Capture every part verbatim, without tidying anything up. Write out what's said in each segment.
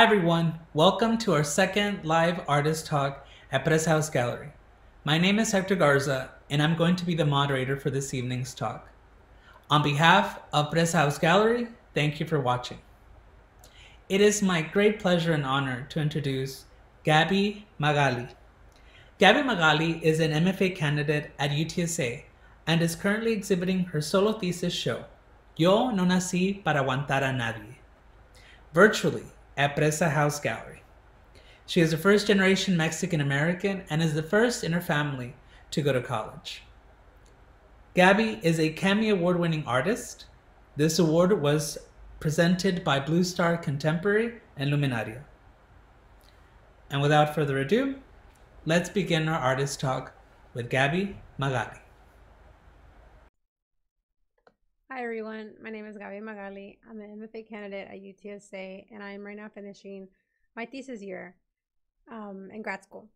Hi everyone, welcome to our second live artist talk at Presa House Gallery. My name is Hector Garza and I'm going to be the moderator for this evening's talk. On behalf of Presa House Gallery, thank you for watching. It is my great pleasure and honor to introduce Gabi Magaly. Gabi Magaly is an M F A candidate at U T S A and is currently exhibiting her solo thesis show, Yo No Nací Para Aguantar a Nadie, virtually at Presa House Gallery. She is a first-generation Mexican-American and is the first in her family to go to college. Gabi is a Cammie award-winning artist. This award was presented by Blue Star Contemporary and Luminaria. And without further ado, let's begin our artist talk with Gabi Magaly. Hi everyone, my name is Gabi Magaly. I'm an M F A candidate at U T S A and I'm right now finishing my thesis year um, in grad school.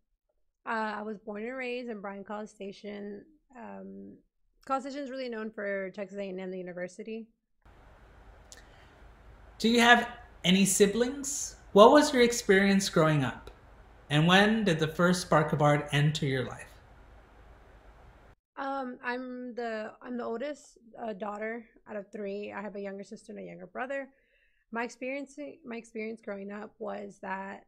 Uh, I was born and raised in Bryan College Station. Um, College Station is really known for Texas A and M University. Do you have any siblings? What was your experience growing up? And when did the first spark of art enter your life? Um, I'm the I'm the oldest uh, daughter out of three. I have a younger sister and a younger brother. My experience my experience growing up was that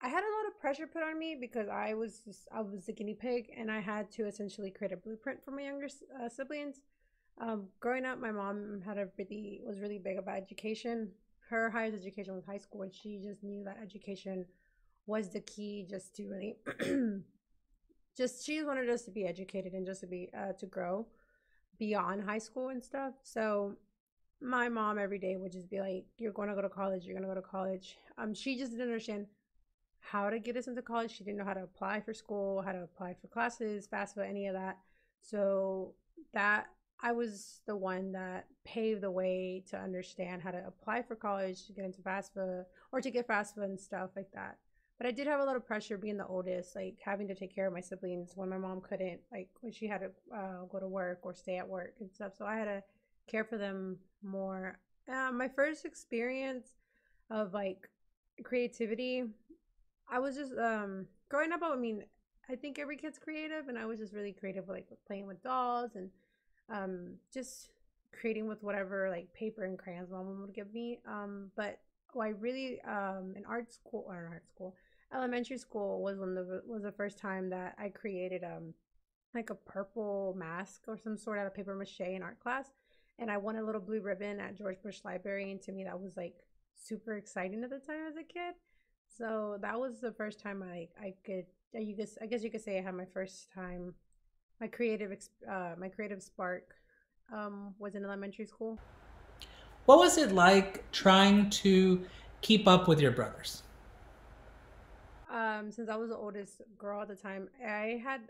I had a lot of pressure put on me because I was just, I was the guinea pig, and I had to essentially create a blueprint for my younger uh, siblings. Um, growing up, my mom had a really was really big about education. Her highest education was high school, and she just knew that education was the key, just to really. Just she wanted us to be educated and just to be uh, to grow beyond high school and stuff. So my mom every day would just be like, "You're going to go to college. You're going to go to college." Um, she just didn't understand how to get us into college. She didn't know how to apply for school, how to apply for classes, FAFSA, any of that. So that I was the one that paved the way to understand how to apply for college, to get into FAFSA, or to get FAFSA and stuff like that. But I did have a lot of pressure being the oldest, like having to take care of my siblings when my mom couldn't, like when she had to uh, go to work or stay at work and stuff. So I had to care for them more. Uh, my first experience of like creativity, I was just um, growing up. I mean, I think every kid's creative, and I was just really creative, like playing with dolls and um, just creating with whatever like paper and crayons my mom would give me. Um, but oh, I really um, in art school or art school. Elementary school was when the was the first time that I created um like a purple mask or some sort out of paper mache in art class, and I won a little blue ribbon at George Bush Library, and to me that was like super exciting at the time as a kid. So that was the first time I I could you guess I guess you could say I had my first time my creative uh, my creative spark um, was in elementary school. What was it like trying to keep up with your brothers? Um, since I was the oldest girl at the time, I had,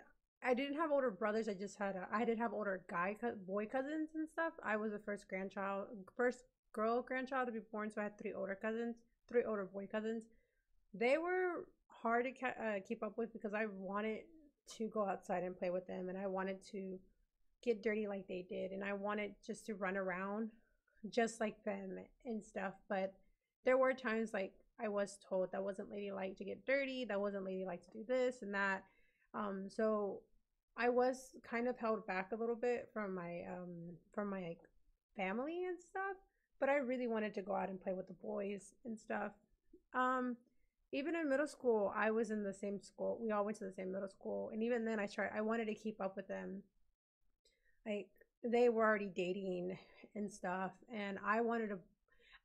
I didn't have older brothers. I just had, a, I did have older guy, boy cousins and stuff. I was the first grandchild, first girl grandchild to be born. So I had three older cousins, three older boy cousins. They were hard to uh, keep up with because I wanted to go outside and play with them. And I wanted to get dirty like they did. And I wanted just to run around just like them and stuff. But there were times like, I was told that wasn't ladylike to get dirty, that wasn't ladylike to do this and that. Um, so I was kind of held back a little bit from my um, from my like, family and stuff, but I really wanted to go out and play with the boys and stuff. Um, even in middle school, I was in the same school. We all went to the same middle school, and even then, I tried. I wanted to keep up with them. Like they were already dating and stuff, and I wanted to.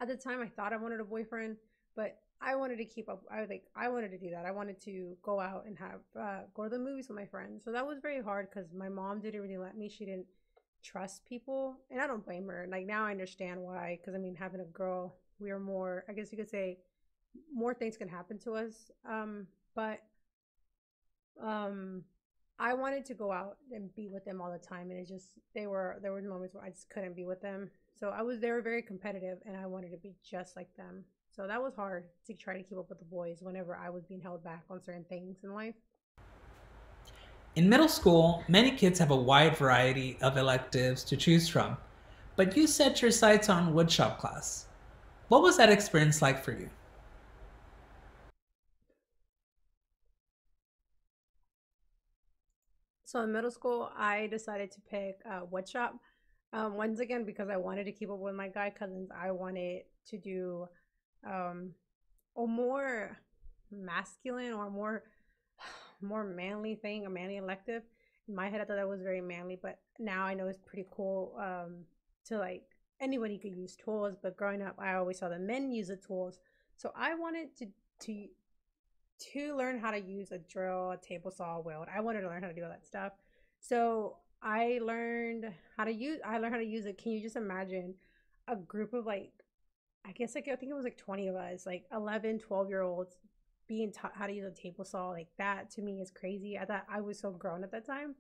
At the time, I thought I wanted a boyfriend, but I wanted to keep up. I was like, I wanted to do that. I wanted to go out and have uh, go to the movies with my friends. So that was very hard because my mom didn't really let me. She didn't trust people, and I don't blame her. Like now, I understand why. Because I mean, having a girl, we are more. I guess you could say more things can happen to us. Um, but um, I wanted to go out and be with them all the time, and it just they were there were moments where I just couldn't be with them. So I was they were very competitive, and I wanted to be just like them. So that was hard to try to keep up with the boys whenever I was being held back on certain things in life. In middle school, many kids have a wide variety of electives to choose from, but you set your sights on woodshop class. What was that experience like for you? So in middle school, I decided to pick uh, wood shop. Um, once again, because I wanted to keep up with my guy cousins, I wanted to do um, a more masculine or more more manly thing, a manly elective. In my head, I thought that was very manly, but now I know it's pretty cool um, to, like, anybody could use tools, but growing up, I always saw the men use the tools. So I wanted to to to learn how to use a drill, a table saw, a weld. I wanted to learn how to do all that stuff. So I learned how to use, I learned how to use it. Can you just imagine a group of, like, I guess like, I think it was like twenty of us, like eleven, twelve year olds being taught how to use a table saw? Like, that to me is crazy. I thought I was so grown at that time,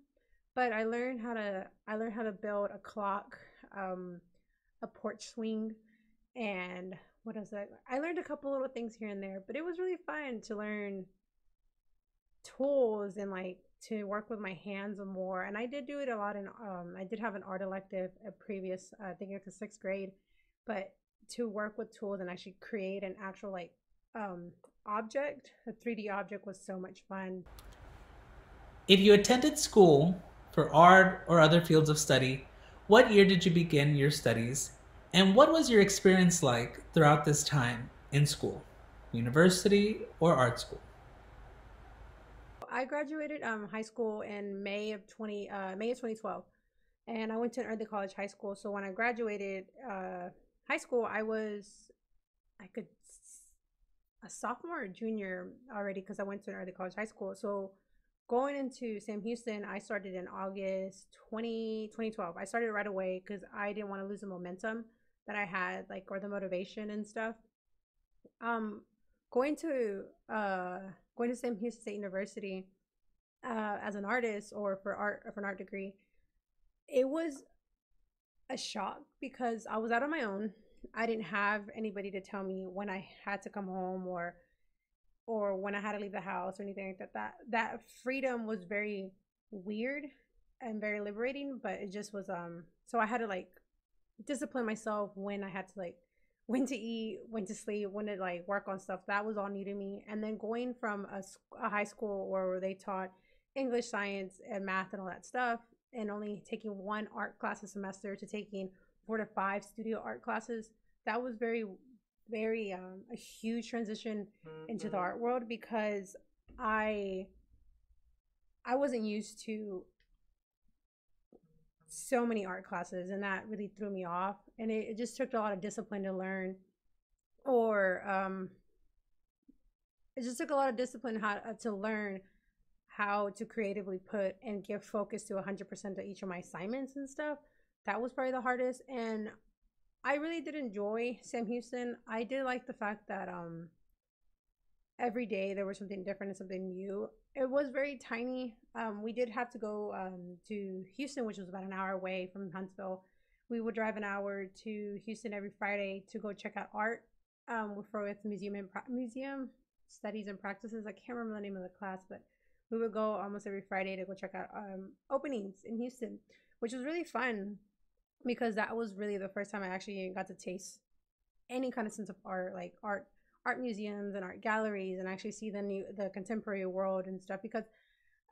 but I learned how to, I learned how to build a clock, um, a porch swing, and what else did I, I learned a couple little things here and there, but it was really fun to learn tools and, like, to work with my hands more. And I did do it a lot in um I did have an art elective at previous uh, I think it was sixth grade, but to work with tools and actually create an actual, like, um object, a three D object, was so much fun. If you attended school for art or other fields of study, what year did you begin your studies, and what was your experience like throughout this time in school, university or art school? I graduated um, high school in May of twenty uh, May of twenty twelve, and I went to an early college high school. So when I graduated uh, high school, I was I could a sophomore or junior already, because I went to an early college high school. So going into Sam Houston, I started in August twenty twelve. I started right away because I didn't want to lose the momentum that I had, like, or the motivation and stuff. Um, going to uh, going to Sam Houston State University uh, as an artist or for art or for an art degree, it was a shock because I was out on my own. I didn't have anybody to tell me when I had to come home or. or when I had to leave the house or anything like that. That that freedom was very weird and very liberating, but it just was, um, so I had to, like, discipline myself when I had to, like, when to eat, when to sleep, when to, like, work on stuff. That was all new to me. And then going from a, a high school where they taught English, science, and math and all that stuff, and only taking one art class a semester to taking four to five studio art classes, that was very very um a huge transition into the art world, because I I wasn't used to so many art classes, and that really threw me off, and it, it just took a lot of discipline to learn, or um it just took a lot of discipline how to learn how to creatively put and give focus to one hundred percent to each of my assignments and stuff. That was probably the hardest, and I really did enjoy Sam Houston. I did like the fact that um, every day there was something different and something new. It was very tiny. Um, we did have to go um, to Houston, which was about an hour away from Huntsville. We would drive an hour to Houston every Friday to go check out art um, for its museum and pro museum studies and practices. I can't remember the name of the class, but we would go almost every Friday to go check out um, openings in Houston, which was really fun, because that was really the first time I actually got to taste any kind of sense of art, like art art museums and art galleries, and actually see the new the contemporary world and stuff, because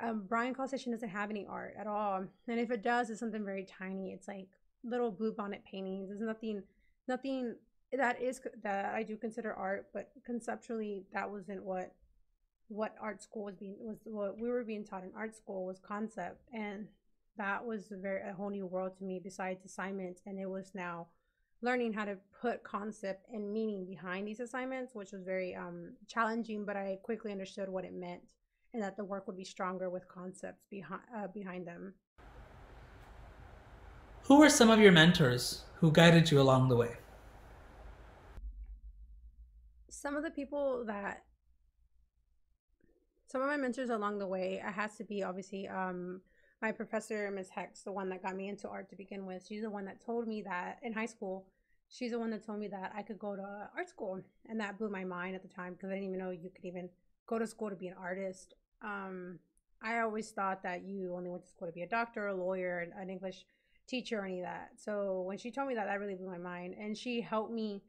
um Bryan College Station doesn't have any art at all, and if it does, it's something very tiny. It's like little bluebonnet paintings. There's nothing nothing that is that I do consider art, but conceptually that wasn't what what art school was being was what we were being taught in art school, was concept. And that was a, very, a whole new world to me besides assignments, and it was now learning how to put concept and meaning behind these assignments, which was very um, challenging, but I quickly understood what it meant and that the work would be stronger with concepts behind, uh, behind them. Who were some of your mentors who guided you along the way? Some of the people that, some of my mentors along the way, it has to be obviously um, my professor, Miz Hex, the one that got me into art to begin with. She's the one that told me that in high school, she's the one that told me that I could go to art school. And that blew my mind at the time, because I didn't even know you could even go to school to be an artist. Um, I always thought that you only went to school to be a doctor, a lawyer, an English teacher, or any of that. So when she told me that, that really blew my mind. And she helped me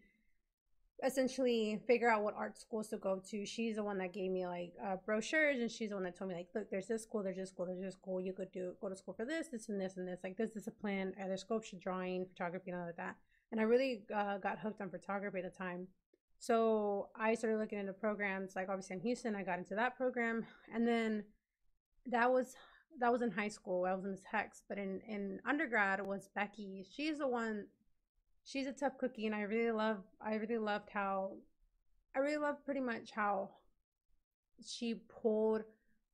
essentially figure out what art schools to go to. She's the one that gave me like uh, brochures, and she's the one that told me like, look, there's this school, there's this school, there's this school. You could do go to school for this, this, and this, and this. Like this discipline, either sculpture, drawing, photography, and all of that. And I really uh, got hooked on photography at the time. So I started looking into programs. Like obviously in Houston, I got into that program, and then that was that was in high school. I was in Miss Hex, but in in undergrad was Becky. She's the one. She's a tough cookie, and I really love, I really loved how, I really loved pretty much how she pulled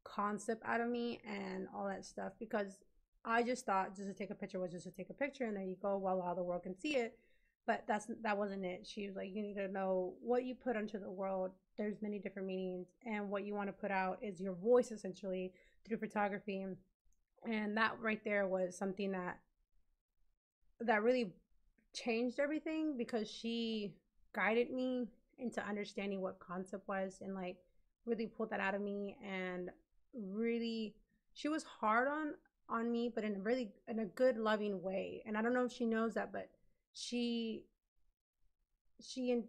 concept out of me and all that stuff, because I just thought just to take a picture was just to take a picture and there you go, voila, the world can see it. But that's, that wasn't it. She was like, you need to know what you put into the world. There's many different meanings, and what you want to put out is your voice essentially through photography. And that right there was something that, that really changed everything, because she guided me into understanding what concept was and like really pulled that out of me. And really, she was hard on on me, but in a really in a good loving way. And I don't know if she knows that, but she she and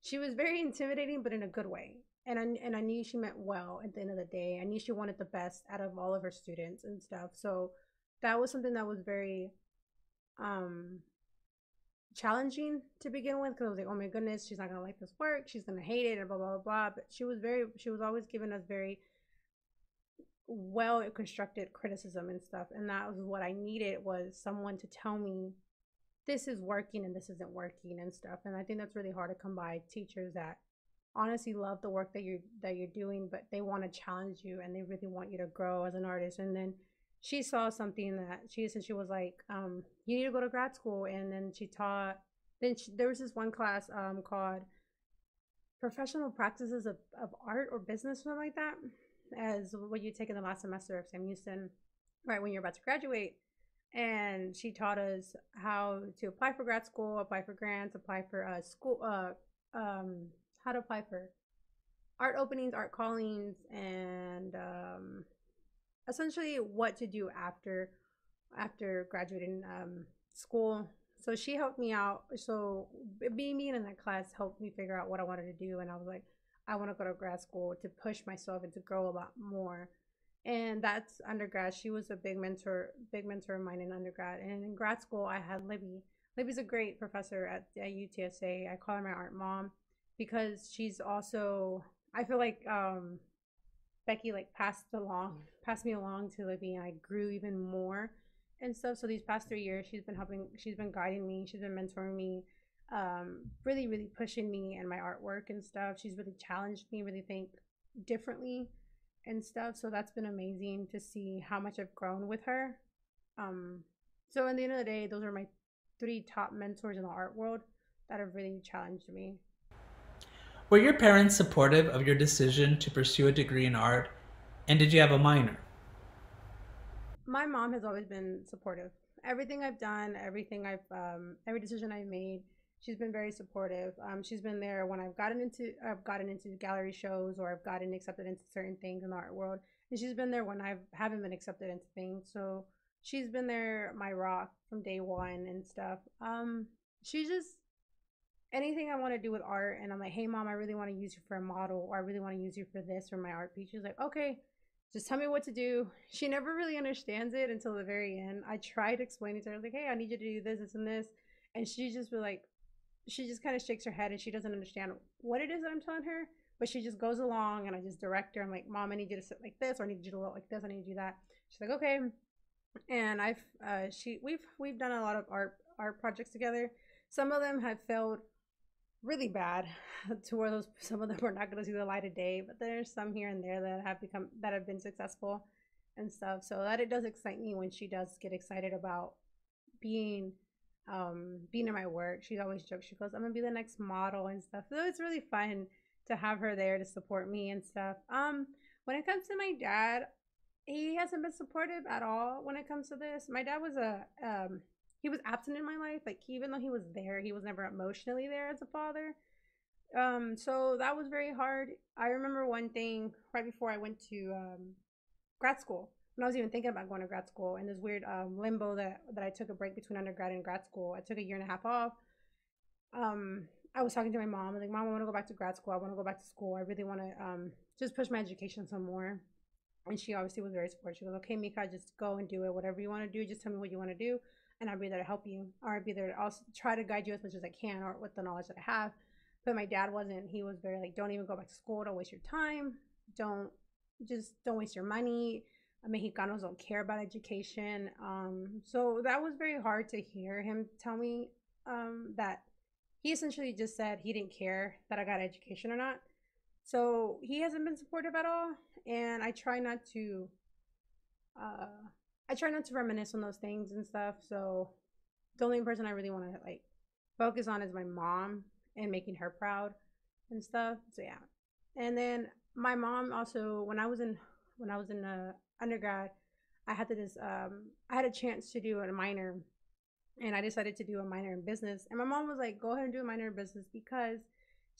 she was very intimidating, but in a good way. And I, and I knew she meant well at the end of the day. I knew she wanted the best out of all of her students and stuff. So that was something that was very um challenging to begin with, because I was like, oh my goodness, she's not gonna like this work, she's gonna hate it, and blah, blah, blah, blah. But she was very she was always giving us very well constructed criticism and stuff, and that was what I needed, was someone to tell me this is working and this isn't working and stuff. And I think that's really hard to come by, teachers that honestly love the work that you're that you're doing, but they want to challenge you and they really want you to grow as an artist. And then she saw something that she said, she was like, um, you need to go to grad school. And then she taught, then she, there was this one class um, called Professional Practices of, of Art or Business, something like that, as what you take in the last semester of Sam Houston, right when you're about to graduate. And she taught us how to apply for grad school, apply for grants, apply for uh, school, uh, um, how to apply for art openings, art callings, and um, essentially what to do after after graduating um school. So she helped me out. So being in that class helped me figure out what I wanted to do, and I was like, I want to go to grad school to push myself and to grow a lot more. And that's undergrad. She was a big mentor big mentor of mine in undergrad. And in grad school, I had Libby. Libby's a great professor at, at U T S A. I call her my art mom, because she's also, I feel like um Becky like passed along, passed me along to Libby, and I grew even more and stuff. So these past three years, she's been helping, she's been guiding me, she's been mentoring me, um, really, really pushing me and my artwork and stuff. She's really challenged me, really think differently and stuff. So that's been amazing to see how much I've grown with her. Um, so at the end of the day, those are my three top mentors in the art world that have really challenged me. Were your parents supportive of your decision to pursue a degree in art, and did you have a minor? My mom has always been supportive. Everything I've done, everything I've, um, every decision I've made, she's been very supportive. Um, she's been there when I've gotten into, I've gotten into gallery shows, or I've gotten accepted into certain things in the art world, and she's been there when I haven't been accepted into things. So she's been there, my rock from day one and stuff. Um, she just. Anything I want to do with art, and I'm like, hey mom, I really want to use you for a model, or I really want to use you for this for my art piece. She's like, okay, just tell me what to do. She never really understands it until the very end. I tried explaining to her, I was like, hey, I need you to do this, this, and this, and she just was like, she just kind of shakes her head and she doesn't understand what it is that I'm telling her, but she just goes along, and I just direct her. I'm like, mom, I need you to sit like this, or I need you to look like this, I need you to do that. She's like, okay. And I've uh, she we've we've done a lot of art art projects together. Some of them have failed really bad, to where those some of them are not going to see the light of day, but there's some here and there that have become that have been successful and stuff. So that it does excite me when she does get excited about being um being in my work. She's always jokes, she goes, I'm gonna be the next model and stuff. So it's really fun to have her there to support me and stuff. Um when it comes to my dad, he hasn't been supportive at all when it comes to this. My dad was a um he was absent in my life. Like, even though he was there, he was never emotionally there as a father. Um, so that was very hard. I remember one thing right before I went to um, grad school, when I was even thinking about going to grad school, and this weird um, limbo that, that I took a break between undergrad and grad school. I took a year and a half off, um, I was talking to my mom. I was like, Mom, I want to go back to grad school. I want to go back to school. I really want to um, just push my education some more. And she obviously was very supportive. She goes, okay, Mika, just go and do it. Whatever you want to do, just tell me what you want to do. And I'll be there to help you. Or I'll be there to also try to guide you as much as I can, or with the knowledge that I have. But my dad wasn't. He was very like, don't even go back to school. Don't waste your time. Don't, just don't waste your money. Mexicanos don't care about education. Um, so that was very hard to hear him tell me um, that he essentially just said he didn't care that I got education or not. So he hasn't been supportive at all. And I try not to, uh, I try not to reminisce on those things and stuff. So the only person I really want to like focus on is my mom and making her proud and stuff. So yeah. And then my mom also, when I was in, when I was in a undergrad, I had this, um, I had a chance to do a minor, and I decided to do a minor in business. And my mom was like, go ahead and do a minor in business, because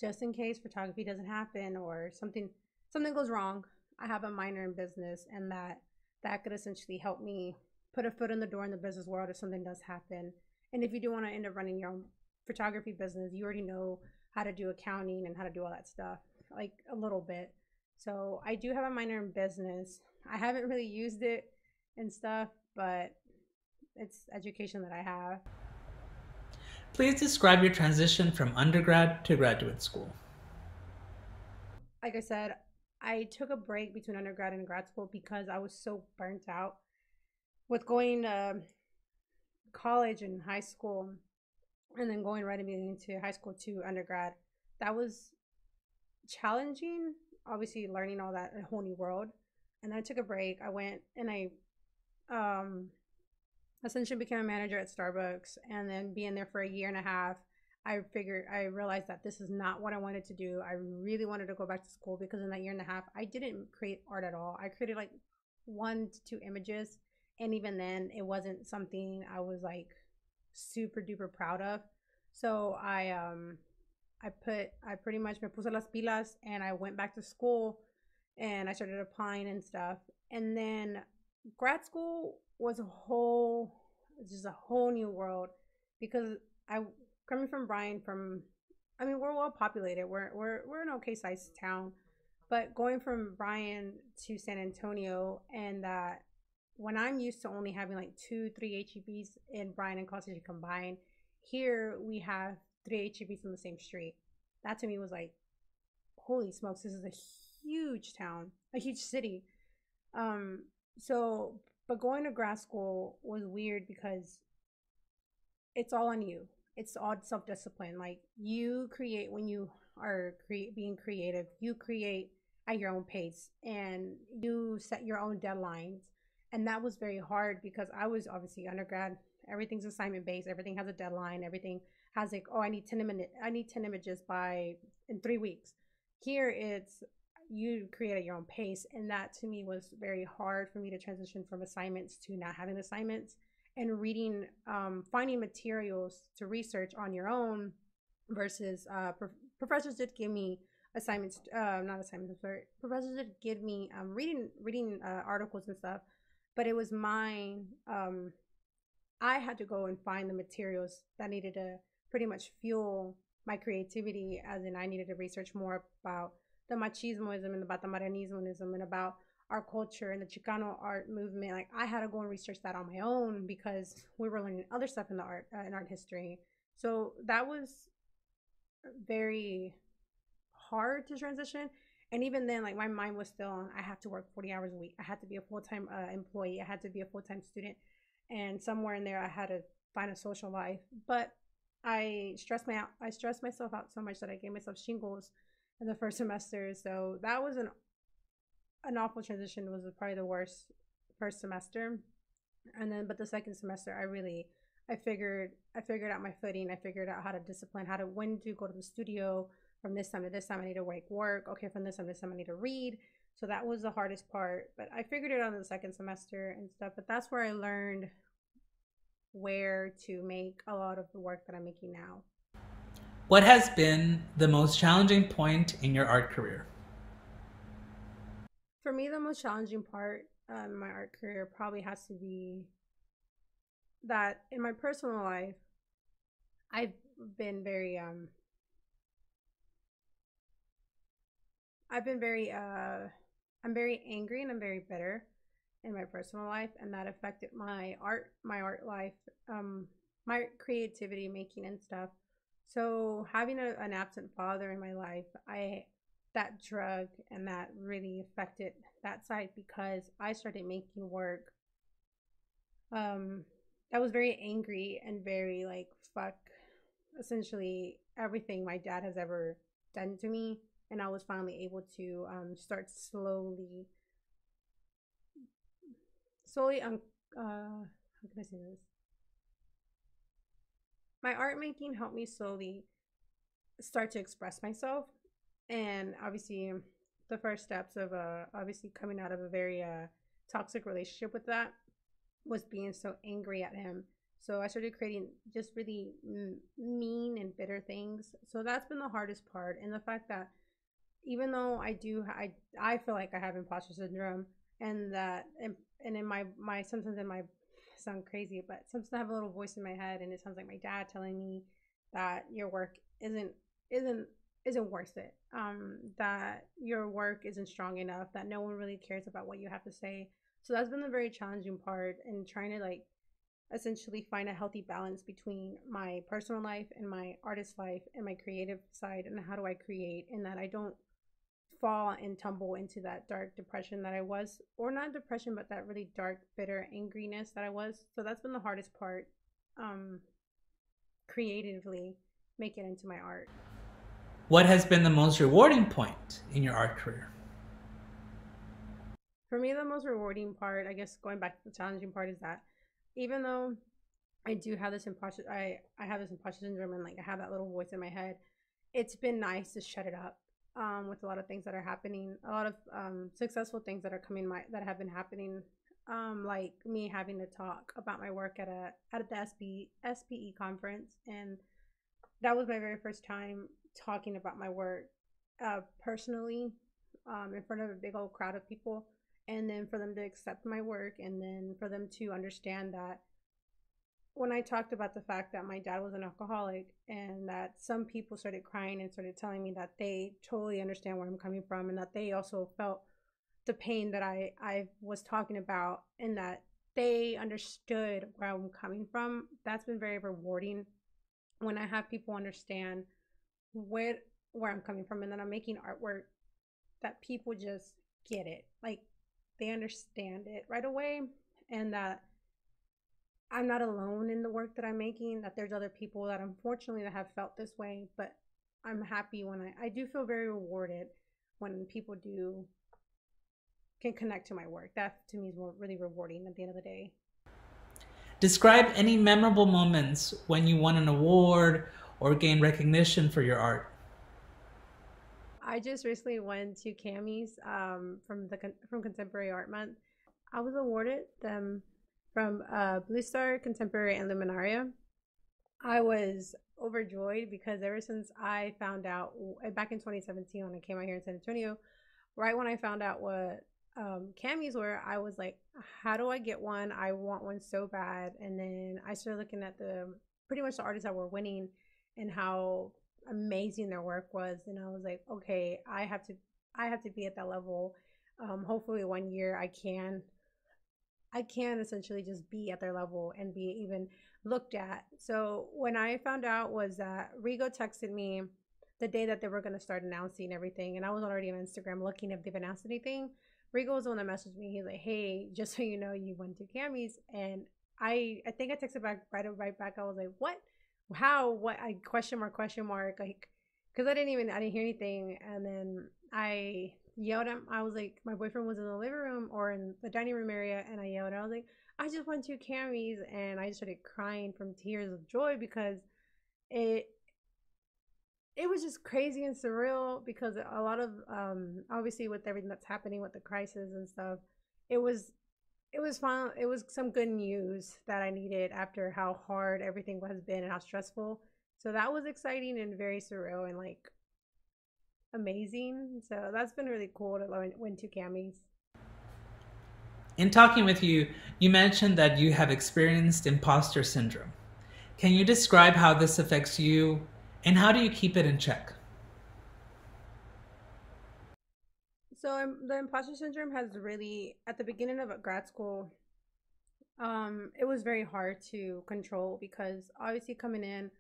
just in case photography doesn't happen or something, something goes wrong, I have a minor in business, and that, that could essentially help me put a foot in the door in the business world if something does happen. And if you do want to end up running your own photography business, you already know how to do accounting and how to do all that stuff, like a little bit. So I do have a minor in business. I haven't really used it and stuff, but it's education that I have. Please describe your transition from undergrad to graduate school. Like I said, I took a break between undergrad and grad school because I was so burnt out with going to college and high school, and then going right into high school to undergrad. That was challenging, obviously learning all that, a whole new world. And I took a break. I went and I um, essentially became a manager at Starbucks. And then being there for a year and a half, I figured, I realized that this is not what I wanted to do. I really wanted to go back to school, because in that year and a half, I didn't create art at all. I created like one to two images. And even then, it wasn't something I was like super duper proud of. So I, um, I put, I pretty much me puse las pilas, and I went back to school. And I started applying and stuff. And then grad school was a whole, just a whole new world, because I, coming from Bryan, from, I mean, we're well populated. We're, we're, we're an okay sized town, but going from Bryan to San Antonio, and that when I'm used to only having like two, three H E Bs in Bryan and College Station combined, here we have three H E Bs on the same street. That to me was like, holy smokes, this is a huge town, a huge city. Um, so, but going to grad school was weird, because it's all on you. It's all self-discipline. Like, you create when you are cre- being creative. You create at your own pace, and you set your own deadlines. And that was very hard, because I was obviously undergrad. Everything's assignment-based. Everything has a deadline. Everything has like, oh, I need ten minutes. I need ten images by in three weeks. Here, it's you create at your own pace, and that to me was very hard for me to transition from assignments to not having assignments, and reading, um, finding materials to research on your own versus uh, pro professors did give me assignments, uh, not assignments, sorry. Professors did give me um, reading reading uh, articles and stuff, but it was mine. Um, I had to go and find the materials that needed to pretty much fuel my creativity, as in I needed to research more about the machismoism and the batamarianismoism, and about our culture and the Chicano art movement. Like, I had to go and research that on my own, because we were learning other stuff in the art, uh, in art history. So that was very hard to transition. And even then, like, my mind was still on, I have to work forty hours a week. I had to be a full-time uh, employee. I had to be a full-time student. And somewhere in there, I had to find a social life. But I stressed my, I stressed myself out so much that I gave myself shingles in the first semester. So that was an an awful transition. It was probably the worst first semester, and then but the second semester I really I figured I figured out my footing. I figured out how to discipline, how to when to go to the studio. From this time to this time I need to work work. Okay, from this time to this time I need to read. So that was the hardest part, but I figured it out in the second semester and stuff. But that's where I learned where to make a lot of the work that I'm making now. What has been the most challenging point in your art career? For me, the most challenging part um, in my art career probably has to be that in my personal life, I've been very, um, I've been very, uh, I'm very angry and I'm very bitter in my personal life, and that affected my art, my art life, um, my creativity making and stuff. So having a, an absent father in my life, I, that drug and that really affected that side, because I started making work, um, that was very angry and very like, fuck essentially everything my dad has ever done to me. And I was finally able to um, start slowly, slowly, um, uh, how can I say this? My art making helped me slowly start to express myself. And obviously the first steps of uh, obviously coming out of a very uh, toxic relationship with that was being so angry at him. So I started creating just really m mean and bitter things. So that's been the hardest part. And the fact that even though I do, I, I feel like I have imposter syndrome, and that, and, and in my, my, sometimes in my, sound crazy, but sometimes I have a little voice in my head and it sounds like my dad telling me that your work isn't, isn't, isn't worth it. Um, that your work isn't strong enough, that no one really cares about what you have to say. So that's been the very challenging part, and trying to like, essentially find a healthy balance between my personal life and my artist life and my creative side, and how do I create, and that I don't fall and tumble into that dark depression that I was, or not depression, but that really dark, bitter angriness that I was. So that's been the hardest part, um, creatively make it into my art. What has been the most rewarding point in your art career? For me, the most rewarding part, I guess going back to the challenging part, is that even though I do have this imposter, I, I have this imposter syndrome, and like I have that little voice in my head, it's been nice to shut it up. Um, with a lot of things that are happening, a lot of um, successful things that are coming, my, that have been happening, um, like me having to talk about my work at a at the S P E conference, and that was my very first time talking about my work uh, personally um, in front of a big old crowd of people, and then for them to accept my work, and then for them to understand that when I talked about the fact that my dad was an alcoholic, and that some people started crying and started telling me that they totally understand where I'm coming from, and that they also felt the pain that I, I was talking about, and that they understood where I'm coming from. That's been very rewarding, when I have people understand where, where I'm coming from, and that I'm making artwork that people just get it. Like they understand it right away, and that I'm not alone in the work that I'm making, that there's other people that unfortunately that have felt this way, but I'm happy when I, I do feel very rewarded when people do can connect to my work. That to me is more really rewarding at the end of the day. Describe any memorable moments when you won an award or gained recognition for your art. I just recently went to Cammie's um, from the from Contemporary Art Month. I was awarded them from uh, Blue Star Contemporary and Luminaria. I was overjoyed because ever since I found out back in twenty seventeen when I came out here in San Antonio, right when I found out what um, Cammies were, I was like, how do I get one? I want one so bad. And then I started looking at the pretty much the artists that were winning and how amazing their work was, and I was like, okay, I have to I have to be at that level. Um, hopefully one year I can. I can essentially just be at their level and be even looked at. So when I found out was that Rigo texted me the day that they were going to start announcing everything, and I was already on Instagram looking if they've announced anything. Rigo was the one that messaged me. He's like, hey, just so you know, you went to Cammie's. And I I think I texted back right, right back. I was like, what? How? What? I question mark, question mark. Like, because I didn't even, I didn't hear anything. And then I yelled at him. I was like, my boyfriend was in the living room or in the dining room area, and I yelled, I was like, I just went to Cammie's, and I started crying from tears of joy, because it it was just crazy and surreal, because a lot of um obviously with everything that's happening with the crisis and stuff, it was it was fun it was some good news that I needed after how hard everything has been and how stressful. So that was exciting and very surreal and like amazing. So that's been really cool to learn, win two Cammie's. In talking with you, you mentioned that you have experienced imposter syndrome. Can you describe how this affects you and how do you keep it in check? So um, the imposter syndrome has really, at the beginning of grad school, um, it was very hard to control because obviously coming in,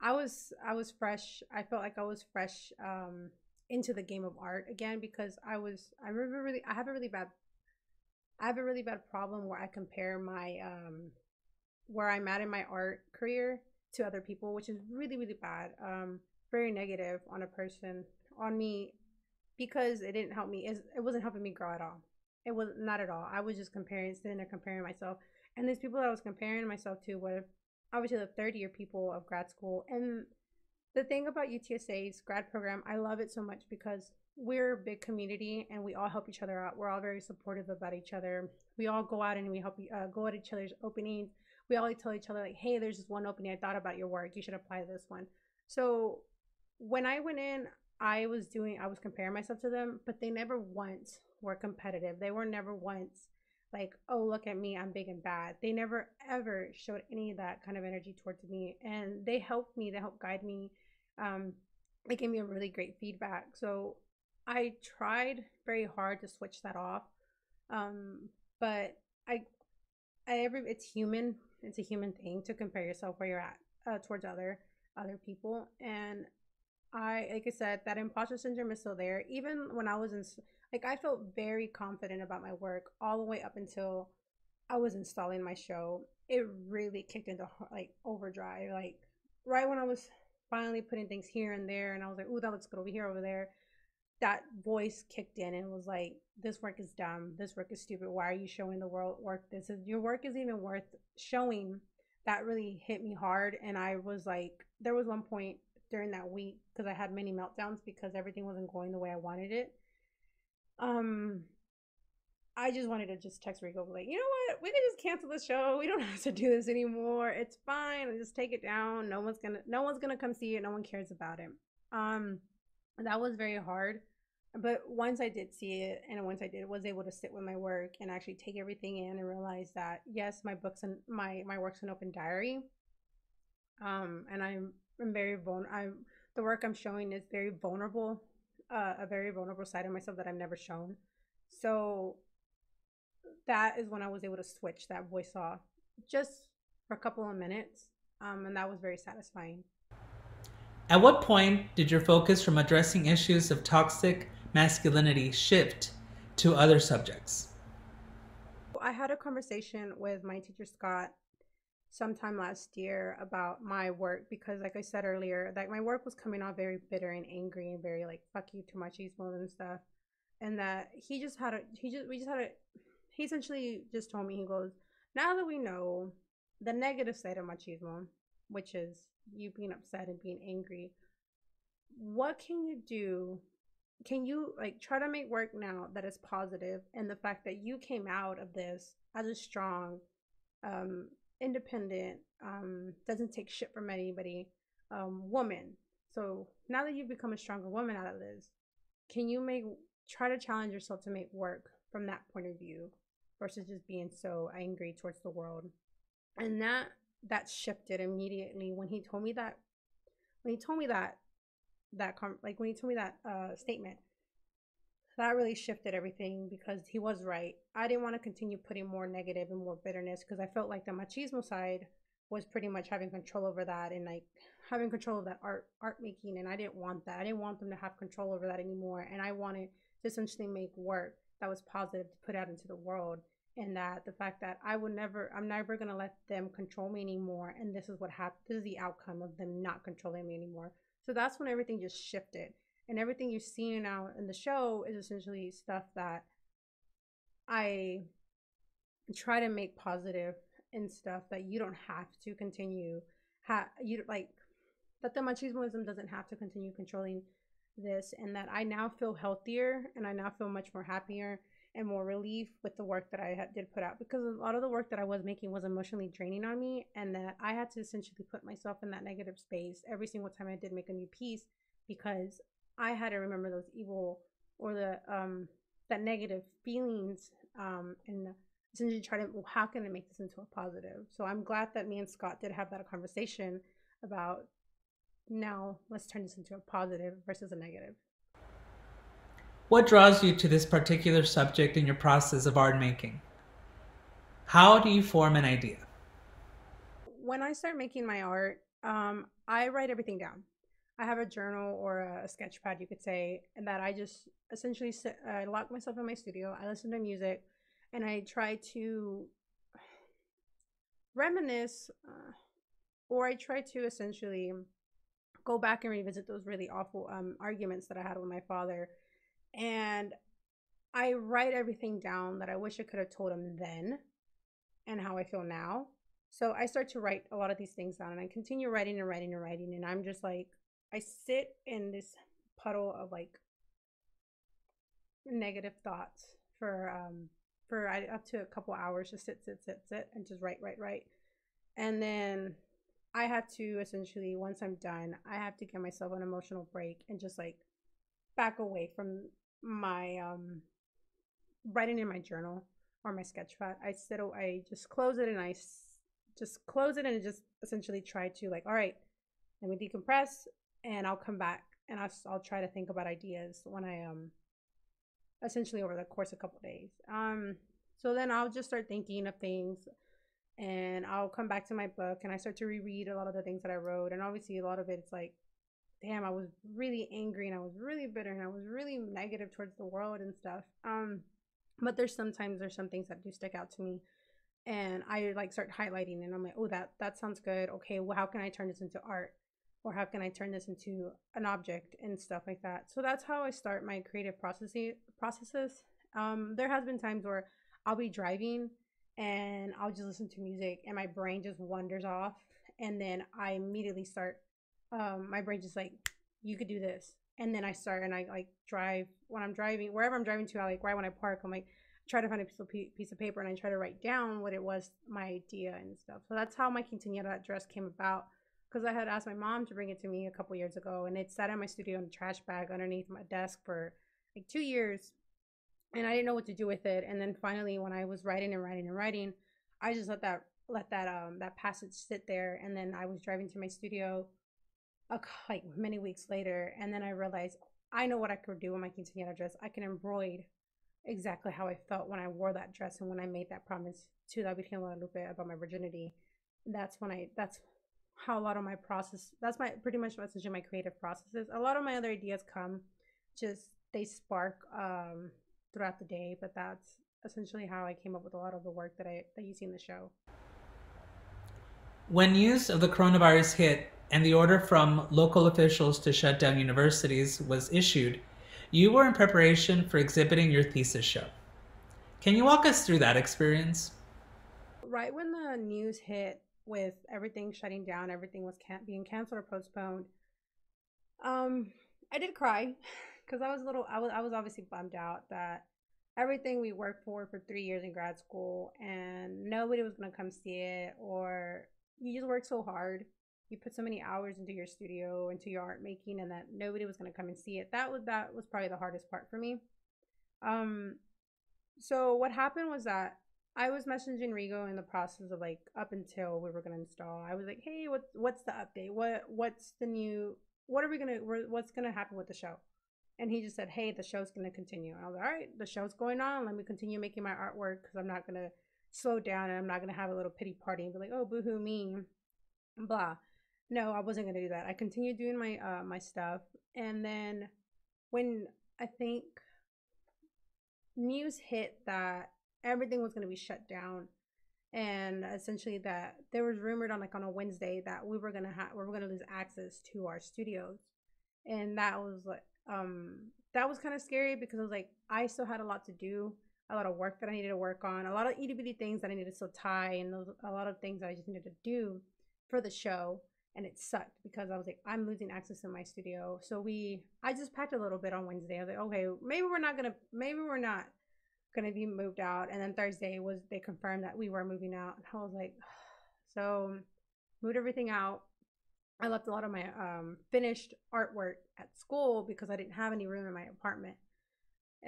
I was, I was fresh. I felt like I was fresh um, into the game of art again, because I was, I remember really, I have a really bad, I have a really bad problem where I compare my, um, where I'm at in my art career to other people, which is really, really bad. Um, very negative on a person, on me, because it didn't help me. It wasn't helping me grow at all. It was not at all. I was just comparing, sitting there comparing myself. And these people that I was comparing myself to were obviously the third year people of grad school. And the thing about U T S A's grad program, I love it so much because we're a big community and we all help each other out. We're all very supportive about each other. We all go out and we help uh, go at each other's openings. We all tell each other like, hey, there's this one opening. I thought about your work. You should apply to this one. So when I went in, I was doing, I was comparing myself to them, but they never once were competitive. They were never once like, oh, look at me, I'm big and bad. They never ever showed any of that kind of energy towards me. And they helped me, they helped guide me. Um, they gave me a really great feedback. So I tried very hard to switch that off. Um, but I, I every, it's human. It's a human thing to compare yourself where you're at uh, towards other, other people. And I, like I said, that imposter syndrome is still there. Even when I was in, like, I felt very confident about my work all the way up until I was installing my show. It really kicked into like overdrive, like right when I was finally putting things here and there, and I was like, "Ooh, that looks good over here, over there." That voice kicked in and was like, "This work is dumb. This work is stupid. Why are you showing the world work? This is your work isn't even worth showing." That really hit me hard, and I was like, there was one point during that week, because I had many meltdowns because everything wasn't going the way I wanted it. Um, I just wanted to just text Rico, like, you know what? We can just cancel the show. We don't have to do this anymore. It's fine. I'll just take it down. No one's gonna, no one's gonna come see it. No one cares about it. Um, that was very hard. But once I did see it, and once I did, was able to sit with my work and actually take everything in and realize that yes, my books and my my work's an open diary. Um, and I'm. I'm very vulnerable. I'm the work I'm showing is very vulnerable, uh, a very vulnerable side of myself that I've never shown. So that is when I was able to switch that voice off just for a couple of minutes. Um, and that was very satisfying. At what point did your focus from addressing issues of toxic masculinity shift to other subjects? I had a conversation with my teacher, Scott, sometime last year about my work, because like I said earlier, like my work was coming off very bitter and angry and very like fuck you too much and stuff, and that he just had a he just we just had a he essentially just told me, he goes, now that we know the negative side of machismo, which is you being upset and being angry, what can you do? Can you like try to make work now that is positive, and the fact that you came out of this as a strong, um independent, um, doesn't take shit from anybody, um, woman. So now that you've become a stronger woman out of this, can you make, try to challenge yourself to make work from that point of view versus just being so angry towards the world? And that, that shifted immediately when he told me that, when he told me that, that, like when he told me that, uh, statement, that really shifted everything, because he was right. I didn't want to continue putting more negative and more bitterness, because I felt like the machismo side was pretty much having control over that, and like having control of that art art making, and I didn't want that. I didn't want them to have control over that anymore, and I wanted to essentially make work that was positive to put out into the world, and that the fact that I would never, I'm never going to let them control me anymore, and this is what happened. This is the outcome of them not controlling me anymore. So that's when everything just shifted. And everything you're seeing now in the show is essentially stuff that I try to make positive, and stuff that you don't have to continue. Ha you like that the machismoism doesn't have to continue controlling this, and that I now feel healthier, and I now feel much more happier and more relief with the work that I had, did put out, because a lot of the work that I was making was emotionally draining on me, and that I had to essentially put myself in that negative space every single time I did make a new piece, because I had to remember those evil or the um that negative feelings um and essentially try to, well, how can I make this into a positive? So I'm glad that me and Scott did have that conversation about, now let's turn this into a positive versus a negative. What draws you to this particular subject in your process of art making? How do you form an idea? When I start making my art, um, I write everything down. I have a journal or a sketch pad, you could say, and that I just essentially sit, I lock myself in my studio, I listen to music, and I try to reminisce, uh, or I try to essentially go back and revisit those really awful um, arguments that I had with my father. And I write everything down that I wish I could have told him then and how I feel now. So I start to write a lot of these things down, and I continue writing and writing and writing. And I'm just like, I sit in this puddle of like negative thoughts for um, for up to a couple hours, just sit, sit, sit, sit, and just write, write, write. And then I have to essentially, once I'm done, I have to give myself an emotional break and just like back away from my um, writing in my journal or my sketch pad. I sit, I just close it and I just close it and just essentially try to like, all right, let me decompress and I'll come back and I'll, I'll try to think about ideas when I um essentially over the course of a couple of days. Um, so then I'll just start thinking of things and I'll come back to my book and I start to reread a lot of the things that I wrote. And obviously a lot of it's like, damn, I was really angry and I was really bitter and I was really negative towards the world and stuff. Um, but there's sometimes there's some things that do stick out to me. And I like start highlighting and I'm like, oh, that, that sounds good. Okay, well, how can I turn this into art? Or how can I turn this into an object and stuff like that? So that's how I start my creative processes. Um, there has been times where I'll be driving and I'll just listen to music and my brain just wanders off. And then I immediately start, um, my brain just like, you could do this. And then I start and I like drive when I'm driving, wherever I'm driving to, I like right when I park, I'm like, try to find a piece of, piece of paper and I try to write down what it was, my idea and stuff. So that's how my quinceañera dress came about, because I had asked my mom to bring it to me a couple years ago and it sat in my studio in a trash bag underneath my desk for like two years and I didn't know what to do with it. And then finally when I was writing and writing and writing, I just let that let that um that passage sit there. And then I was driving to my studio a, like many weeks later and then I realized I know what I could do with my quinceañera dress. I can embroider exactly how I felt when I wore that dress and when I made that promise to La Virgen Guadalupe about my virginity. That's when I, that's how a lot of my process, that's my pretty much essentially my creative processes. A lot of my other ideas come, just they spark um, throughout the day, but that's essentially how I came up with a lot of the work that I, that you see in the show. When news of the coronavirus hit and the order from local officials to shut down universities was issued, you were in preparation for exhibiting your thesis show. Can you walk us through that experience? Right when the news hit with everything shutting down, everything was can being canceled or postponed, um, I did cry because I was a little, I was, I was obviously bummed out that everything we worked for for three years in grad school and nobody was going to come see it, or you just work so hard. You put so many hours into your studio, into your art making, and that nobody was going to come and see it. That was, that was probably the hardest part for me. Um, so what happened was that I was messaging Rigo in the process of like, up until we were going to install, I was like, hey, what's, what's the update? What, what's the new, what are we going to, what's going to happen with the show? And he just said, hey, the show's going to continue. And I was like, all right, the show's going on. Let me continue making my artwork because I'm not going to slow down and I'm not going to have a little pity party and be like, oh, boohoo me, blah. No, I wasn't going to do that. I continued doing my uh, my stuff. And then when I think news hit that everything was going to be shut down, and essentially that there was rumored on like on a Wednesday that we were going to have, we were going to lose access to our studios. And that was like, um, that was kind of scary because I was like, I still had a lot to do, a lot of work that I needed to work on, a lot of itty bitty things that I needed to still tie, and those, a lot of things that I just needed to do for the show. And it sucked because I was like, I'm losing access in my studio. So we, I just packed a little bit on Wednesday. I was like, okay, maybe we're not going to, maybe we're not going to be moved out. And then Thursday was, they confirmed that we were moving out. And I was like, so moved everything out. I left a lot of my um, finished artwork at school because I didn't have any room in my apartment.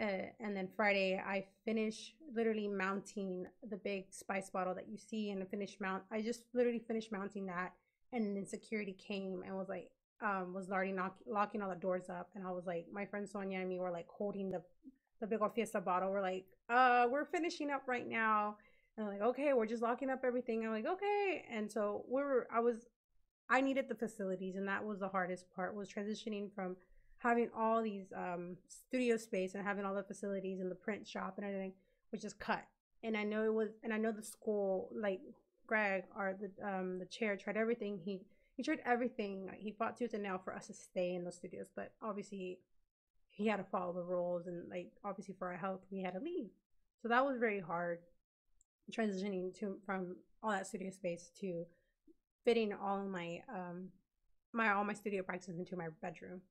Uh, and then Friday, I finish literally mounting the big spice bottle that you see, and I finish mount. I just literally finished mounting that, and then security came and was like, um, was already knock, locking all the doors up, and I was like, my friend Sonia and me were like holding the the big old Fiesta bottle. We're like, uh, we're finishing up right now, and I'm like, okay, we're just locking up everything. And I'm like, okay, and so we were. I was, I needed the facilities, and that was the hardest part, was transitioning from having all these um, studio space and having all the facilities and the print shop and everything was just cut. And I know it was, and I know the school, like Greg, or the um, the chair, tried everything. He he tried everything. Like, he fought tooth and nail for us to stay in those studios, but obviously he, he had to follow the rules, and like obviously for our health, we had to leave. So that was very hard, transitioning to from all that studio space to fitting all my um my all my studio practices into my bedroom.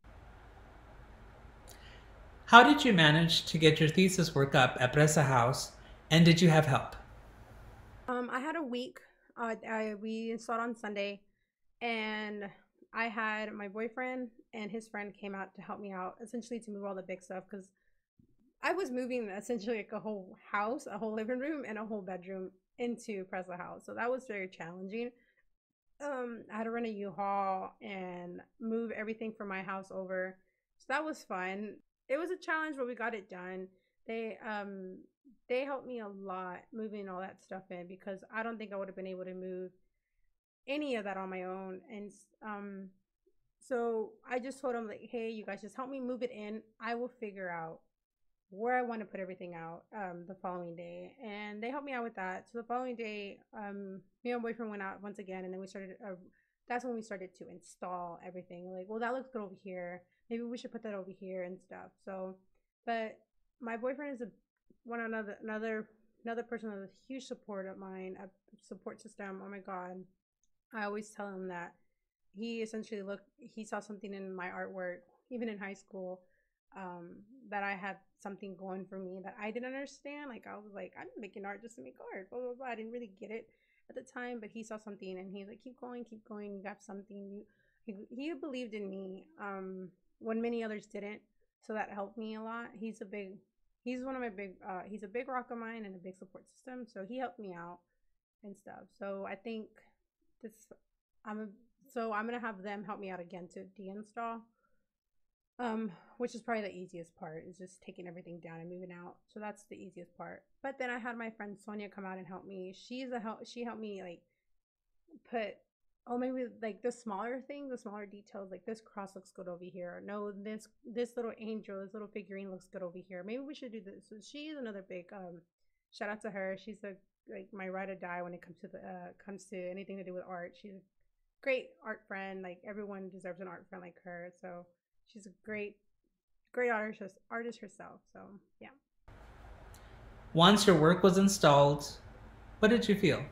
How did you manage to get your thesis work up at Presa House, and did you have help? Um, I had a week. Uh, I, we installed on Sunday, and I had my boyfriend and his friend came out to help me out, essentially to move all the big stuff, because I was moving essentially like a whole house, a whole living room, and a whole bedroom into Presa House. So that was very challenging. Um, I had to rent a U-Haul and move everything from my house over. So that was fun. It was a challenge, but we got it done. They um they helped me a lot moving all that stuff in, because I don't think I would have been able to move any of that on my own. And um so I just told them, like, hey, you guys just help me move it in. I will figure out where I want to put everything out um the following day. And they helped me out with that. So the following day, um me and my boyfriend went out once again, and then we started a, that's when we started to install everything. Like, well, that looks good over here. Maybe we should put that over here and stuff. So, but my boyfriend is a one another another another person that's a huge support of mine, a support system. Oh my God, I always tell him that he essentially looked, he saw something in my artwork, even in high school, um, that I had something going for me that I didn't understand. Like, I was like, I'm making art just to make art, blah blah blah. I didn't really get it at the time, but he saw something and he's like, keep going, keep going. You got something. You, he, he believed in me. Um. When many others didn't, so that helped me a lot. He's a big, he's one of my big, uh, he's a big rock of mine and a big support system, so he helped me out and stuff. So I think this, I'm, a, so I'm going to have them help me out again to deinstall, um, which is probably the easiest part, is just taking everything down and moving out. So that's the easiest part. But then I had my friend Sonia come out and help me. She's a help, she helped me, like, put, oh, maybe like the smaller thing, the smaller details, like this cross looks good over here. No, this this little angel, this little figurine looks good over here. Maybe we should do this. So she's another big um, shout out to her. She's a, like my ride or die when it comes to the uh, comes to anything to do with art. She's a great art friend. Like, everyone deserves an art friend like her. So she's a great great artist artist herself. So yeah. Once your work was installed, what did you feel?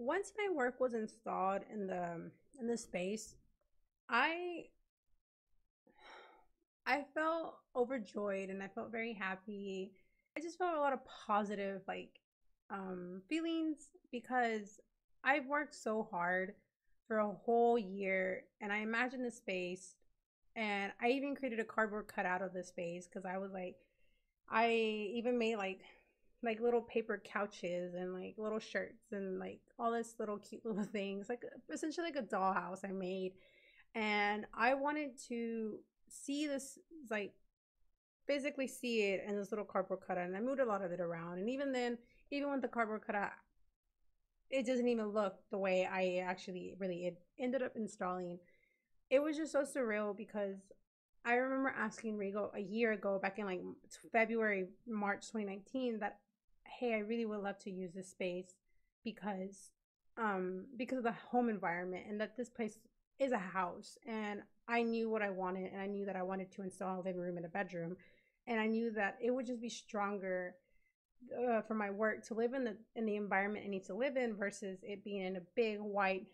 Once my work was installed in the in the space, I I felt overjoyed, and I felt very happy. I just felt a lot of positive, like, um, feelings, because I've worked so hard for a whole year, and I imagined the space, and I even created a cardboard cutout of the space, because I was like, I even made like. like little paper couches and like little shirts and like all this little cute little things, like essentially like a dollhouse I made. And I wanted to see this, like physically see it in this little cardboard cutout, and I moved a lot of it around. And even then, even with the cardboard cutout, it doesn't even look the way I actually really it ended up installing. It was just so surreal, because I remember asking Regal a year ago, back in like February, March twenty nineteen, that, hey, I really would love to use this space because um because of the home environment, and that this place is a house, and I knew what I wanted, and I knew that I wanted to install a living room and a bedroom, and I knew that it would just be stronger uh, for my work to live in the in the environment I need to live in, versus it being in a big white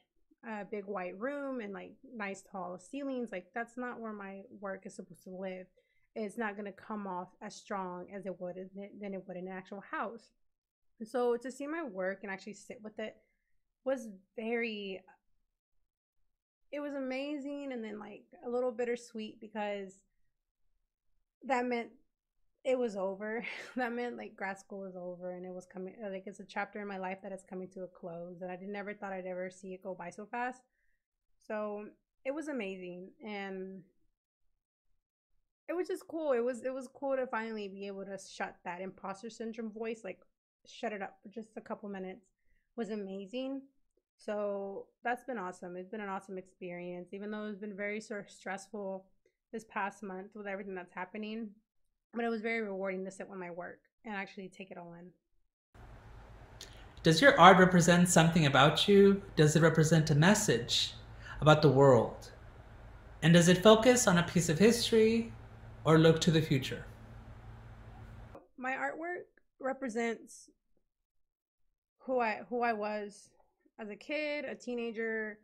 a big white room and like nice tall ceilings. Like, that's not where my work is supposed to live. It's not going to come off as strong as it would than it would in an actual house. And so to see my work and actually sit with it was very, it was amazing, and then like a little bittersweet, because that meant it was over. That meant like grad school was over, and it was coming, like it's a chapter in my life that is coming to a close, and I did, never thought I'd ever see it go by so fast. So it was amazing, and it was just cool. It was, it was cool to finally be able to shut that imposter syndrome voice, like shut it up for just a couple minutes. Was amazing. So that's been awesome. It's been an awesome experience, even though it's been very sort of stressful this past month with everything that's happening. But it was very rewarding to sit with my work and actually take it all in. Does your art represent something about you? Does it represent a message about the world? And does it focus on a piece of history or look to the future? My artwork represents who I, who I was as a kid, a teenager,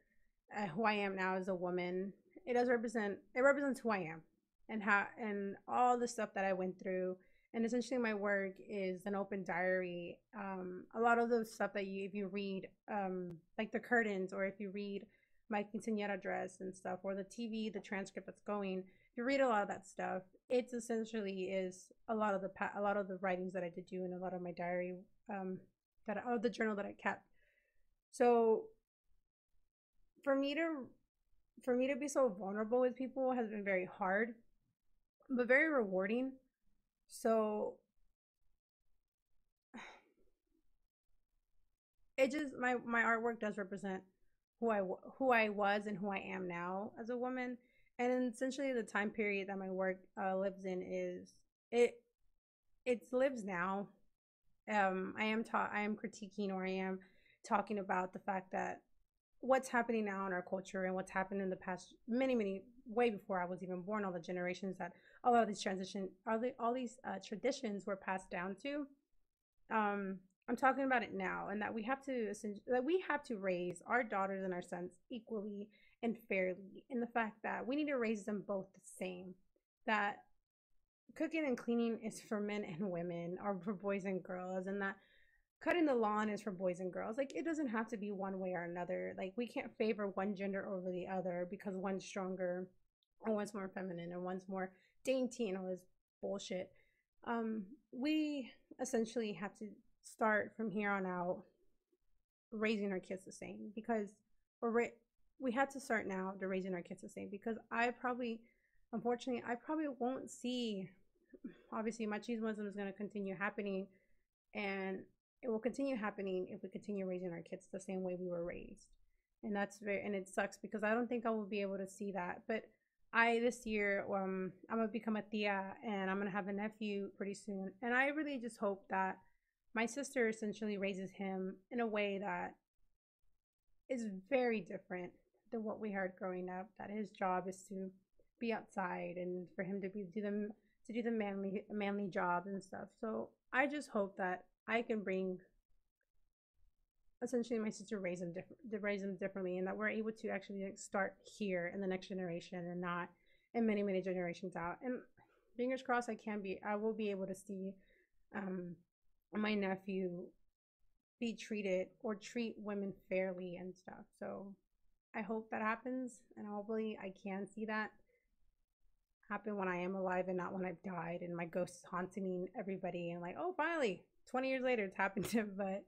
uh, who I am now as a woman. It does represent, it represents who I am and how, and all the stuff that I went through. And essentially my work is an open diary. Um, a lot of the stuff that you, if you read, um, like the curtains, or if you read my quinceañera dress and stuff, or the T V, the transcript that's going, you read a lot of that stuff. It's essentially is a lot of the, a lot of the writings that I did do, and a lot of my diary, um, that I, oh, the journal that I kept. So for me to, for me to be so vulnerable with people has been very hard, but very rewarding. So it just, my, my artwork does represent who I, who I was and who I am now as a woman. And essentially the time period that my work uh, lives in is, it, it lives now. Um, I am taught, I am critiquing, or I am talking about the fact that what's happening now in our culture and what's happened in the past many, many, way before I was even born, all the generations that a lot of these transition, all, the, all these uh, traditions were passed down to. Um, I'm talking about it now, and that we have to, that we have to raise our daughters and our sons equally and fairly, and the fact that we need to raise them both the same, that cooking and cleaning is for men and women, or for boys and girls, and that cutting the lawn is for boys and girls. Like, it doesn't have to be one way or another. Like, we can't favor one gender over the other because one's stronger and one's more feminine and one's more dainty and all this bullshit. Um, we essentially have to start from here on out raising our kids the same, because we're we had to start now to raising our kids the same, because I probably, unfortunately, I probably won't see, obviously machismo is going to continue happening, and it will continue happening if we continue raising our kids the same way we were raised. And that's very, and it sucks because I don't think I will be able to see that. But I, this year, um, I'm going to become a tia, and I'm going to have a nephew pretty soon. And I really just hope that my sister essentially raises him in a way that is very different than what we heard growing up, that his job is to be outside and for him to be, do the, to do the manly, manly job and stuff. So I just hope that I can bring essentially my sister raise them, diff raise them differently, and that we're able to actually like, start here in the next generation and not in many, many generations out. And fingers crossed, I can be, I will be able to see um, my nephew be treated or treat women fairly and stuff. So I hope that happens, and hopefully I can see that happen when I am alive and not when I've died and my ghost is haunting everybody and like, oh, finally. twenty years later, it's happened to him, but.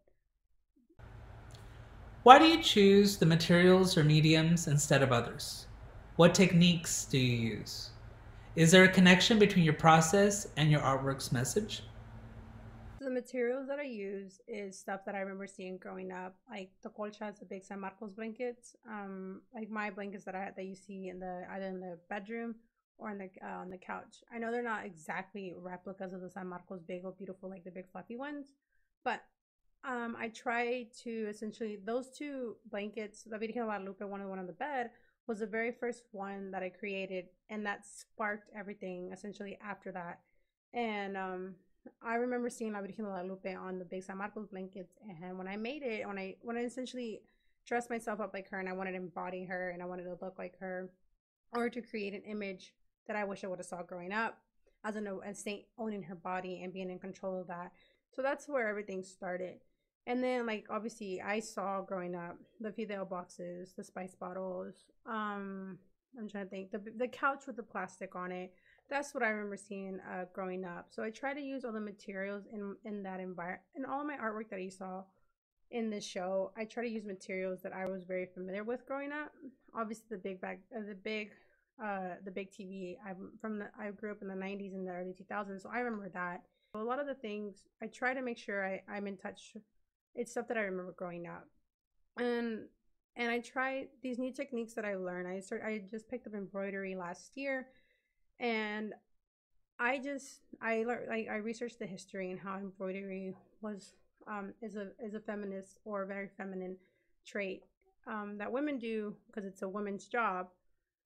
Why do you choose the materials or mediums instead of others? What techniques do you use? Is there a connection between your process and your artwork's message? The materials that I use is stuff that I remember seeing growing up, like the colchas, the big San Marcos blankets, um, like my blankets that I that you see in the either in the bedroom or on the, uh, on the couch. I know they're not exactly replicas of the San Marcos big or beautiful, like the big fluffy ones, but um, I try to essentially, those two blankets, the Virgen Guadalupe one and the one on the bed, was the very first one that I created, and that sparked everything essentially after that. And um, I remember seeing La Virgen Guadalupe on the big San Marcos blankets, and when I made it, when I, when I essentially dressed myself up like her, and I wanted to embody her, and I wanted to look like her, or to create an image that I wish I would have saw growing up as an saint owning her body and being in control of that. So that's where everything started. And then like, obviously I saw growing up the Fidel boxes, the spice bottles. Um, I'm trying to think the, the couch with the plastic on it, That's what I remember seeing uh, growing up. So I try to use all the materials in, in that environment. And all my artwork that you saw in this show, I try to use materials that I was very familiar with growing up. Obviously, the big bag, uh, the big, uh, the big T V. I'm from the, I grew up in the nineties and the early two thousands, so I remember that. So a lot of the things I try to make sure I, I'm in touch. It's stuff that I remember growing up, and and I try these new techniques that I learned. I start. I just picked up embroidery last year. And I just I learned I, I researched the history and how embroidery was um, is a is a feminist or a very feminine trait um, that women do because it's a woman's job.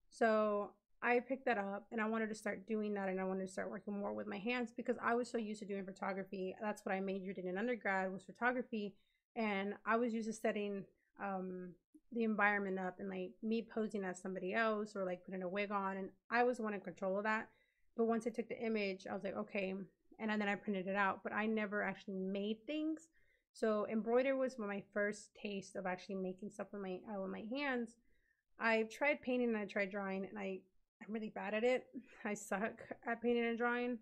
So I picked that up and I wanted to start doing that, and I wanted to start working more with my hands because I was so used to doing photography. That's what I majored in in undergrad, was photography, and I was used to setting um, the environment up and like me posing as somebody else or like putting a wig on, and I was the one in control of that. But once I took the image, I was like, okay, and then I printed it out, but I never actually made things. So embroidery was my first taste of actually making stuff with my uh, with my hands. I tried painting and I tried drawing, and I I'm really bad at it. I suck at painting and drawing,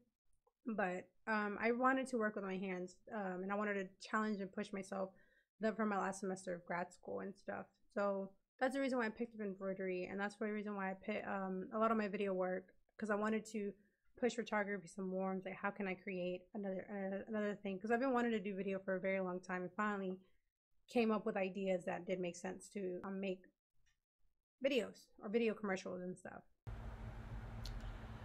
but um I wanted to work with my hands, um and I wanted to challenge and push myself from my last semester of grad school and stuff. So that's the reason why I picked up embroidery, and that's the reason why I picked um, a lot of my video work, because I wanted to push photography some more. I was like, how can I create another uh, another thing? Because I've been wanting to do video for a very long time, and finally came up with ideas that did make sense to um, make videos or video commercials and stuff.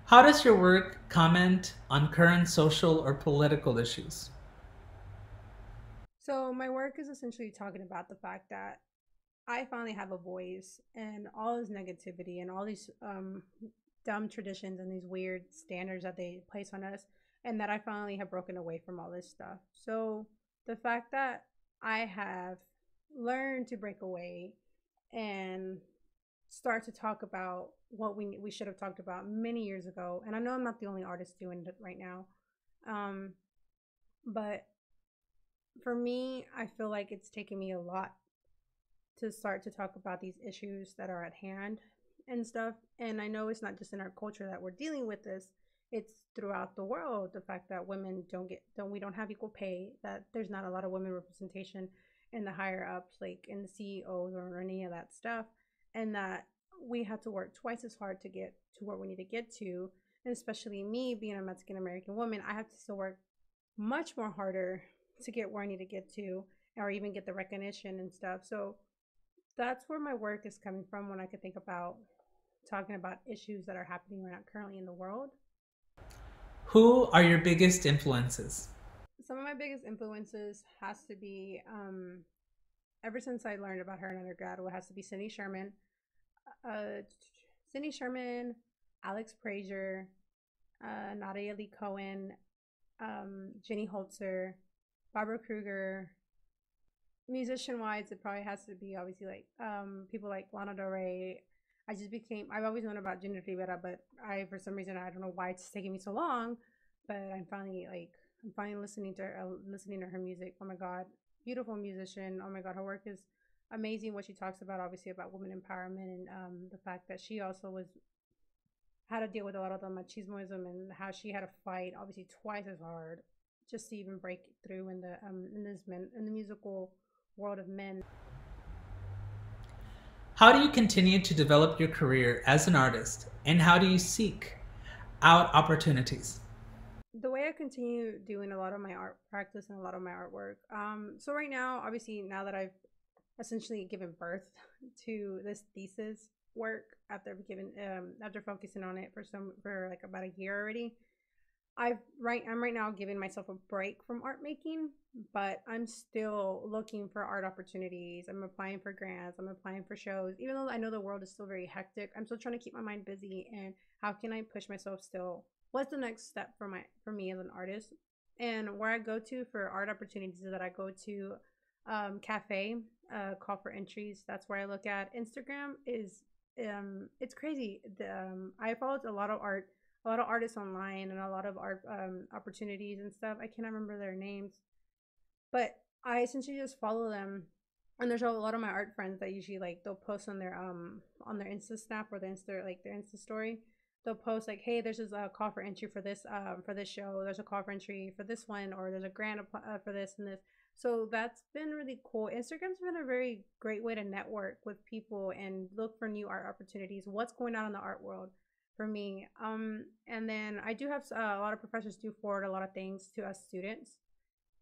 How does your work comment on current social or political issues? So my work is essentially talking about the fact that I finally have a voice, and all this negativity and all these um, dumb traditions and these weird standards that they place on us, and that I finally have broken away from all this stuff. So the fact that I have learned to break away and start to talk about what we we should have talked about many years ago, and I know I'm not the only artist doing it right now, um, but for me, I feel like it's taken me a lot to start to talk about these issues that are at hand and stuff. And I know it's not just in our culture that we're dealing with this, it's throughout the world. The fact that women don't get, don't, we don't have equal pay, that there's not a lot of women representation in the higher ups, like in the C E Os or any of that stuff. And that we have to work twice as hard to get to where we need to get to. And especially me being a Mexican American woman, I have to still work much more harder to get where I need to get to, or even get the recognition and stuff. So that's where my work is coming from when I could think about talking about issues that are happening right now currently in the world. Who are your biggest influences? Some of my biggest influences has to be, um, ever since I learned about her in undergrad, it has to be Cindy Sherman. Uh, Cindy Sherman, Alex Prager, uh, Nadia Lee Cohen, um, Jenny Holzer, Barbara Kruger. Musician-wise, it probably has to be obviously like um, people like Lana Del Rey. I just became, I've always known about Jenni Rivera, but I, for some reason, I don't know why it's taking me so long, but I'm finally like, I'm finally listening to, uh, listening to her music. Oh my God, beautiful musician. Oh my God, her work is amazing. What she talks about, obviously, about women empowerment, and um, the fact that she also was, had to deal with a lot of the machismoism, and how she had to fight, obviously, twice as hard just to even break through in the, um, in this men, in the musical world of men. How do you continue to develop your career as an artist, and how do you seek out opportunities? The way I continue doing a lot of my art practice and a lot of my artwork. Um, so right now, obviously, now that I've essentially given birth to this thesis work after giving, um, after focusing on it for some for like about a year already. I've right I'm right now giving myself a break from art making, but I'm still looking for art opportunities. I'm applying for grants, I'm applying for shows. Even though I know the world is still very hectic, I'm still trying to keep my mind busy, and how can I push myself still? What's the next step for my for me as an artist? And where I go to for art opportunities is that I go to um cafe, uh call for entries. That's where I look at. Instagram is um it's crazy. The, um I followed a lot of art a lot of artists online and a lot of art um, opportunities and stuff. I cannot remember their names, but I essentially just follow them. And there's a lot of my art friends that usually like they'll post on their um on their Insta snap or their Insta like their Insta story they'll post like, hey, there's a call for entry for this um for this show, there's a call for entry for this one, or there's a grant for this and this. So that's been really cool. Instagram's been a very great way to network with people and look for new art opportunities, what's going on in the art world for me. Um, and then I do have uh, a lot of professors do forward a lot of things to us students.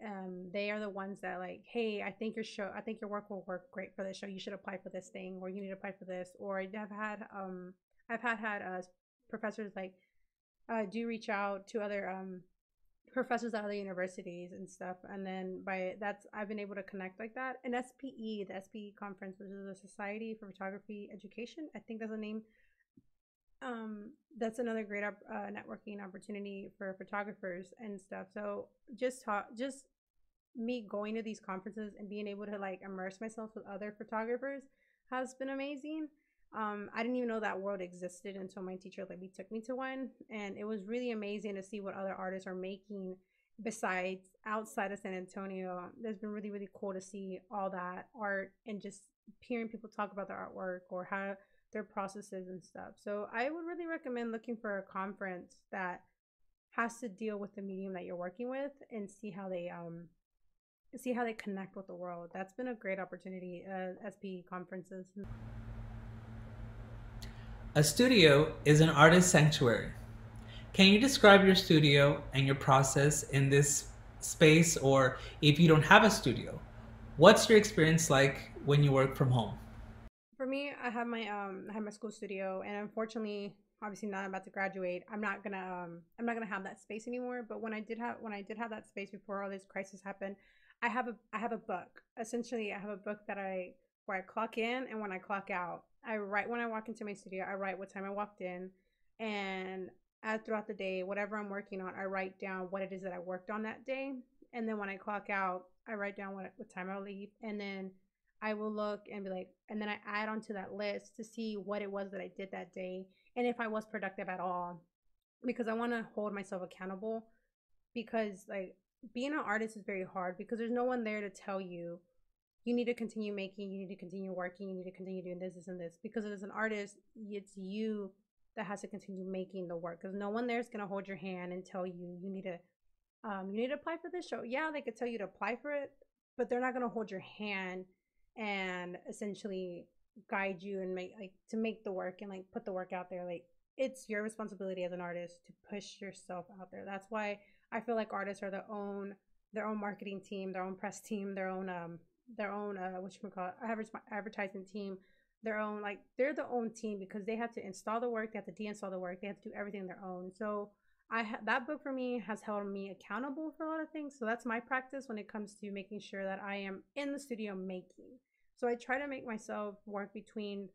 Um, they are the ones that like, hey, I think your show, I think your work will work great for this show. You should apply for this thing, or you need to apply for this. Or I have had, um, I've had had uh, professors like uh, do reach out to other um, professors at other universities and stuff, and then by that's I've been able to connect like that. And S P E, the S P E conference, which is the Society for Photography Education, I think that's the name. Um, that's another great uh, networking opportunity for photographers and stuff. So just talk, just me going to these conferences and being able to like immerse myself with other photographers has been amazing. Um, I didn't even know that world existed until my teacher Libby took me to one, and it was really amazing to see what other artists are making besides outside of San Antonio. It's been really, really cool to see all that art and just hearing people talk about their artwork or how their processes and stuff. So I would really recommend looking for a conference that has to deal with the medium that you're working with, and see how they um see how they connect with the world. That's been a great opportunity, uh, S P E conferences. A studio is an artist sanctuary. Can you describe your studio and your process in this space, or if you don't have a studio, what's your experience like when you work from home? For me, I have my um I have my school studio, and unfortunately, obviously now I'm about to graduate, I'm not gonna um I'm not gonna have that space anymore. But when I did have when I did have that space before all this crisis happened, I have a I have a book. Essentially, I have a book that I where I clock in and when I clock out. I write when I walk into my studio, I write what time I walked in, and as throughout the day, whatever I'm working on, I write down what it is that I worked on that day. And then when I clock out, I write down what, what time I leave, and then I will look and be like, and then I add onto that list to see what it was that I did that day and if I was productive at all, because I want to hold myself accountable. Because like being an artist is very hard, because there's no one there to tell you, you need to continue making, you need to continue working, you need to continue doing this, this, and this. Because as an artist, it's you that has to continue making the work, because no one there is going to hold your hand and tell you, you need to, um, you need to apply for this show. Yeah, they could tell you to apply for it, but they're not going to hold your hand and essentially guide you and make like to make the work and like put the work out there. Like it's your responsibility as an artist to push yourself out there. That's why I feel like artists are their own, their own marketing team, their own press team, their own, um, their own uh what you call it, advertising team, their own like they're the own team, because they have to install the work, they have to de-install the work, they have to do everything their own. So I ha that book for me has held me accountable for a lot of things. So that's my practice when it comes to making sure that I am in the studio making. So I try to make myself work between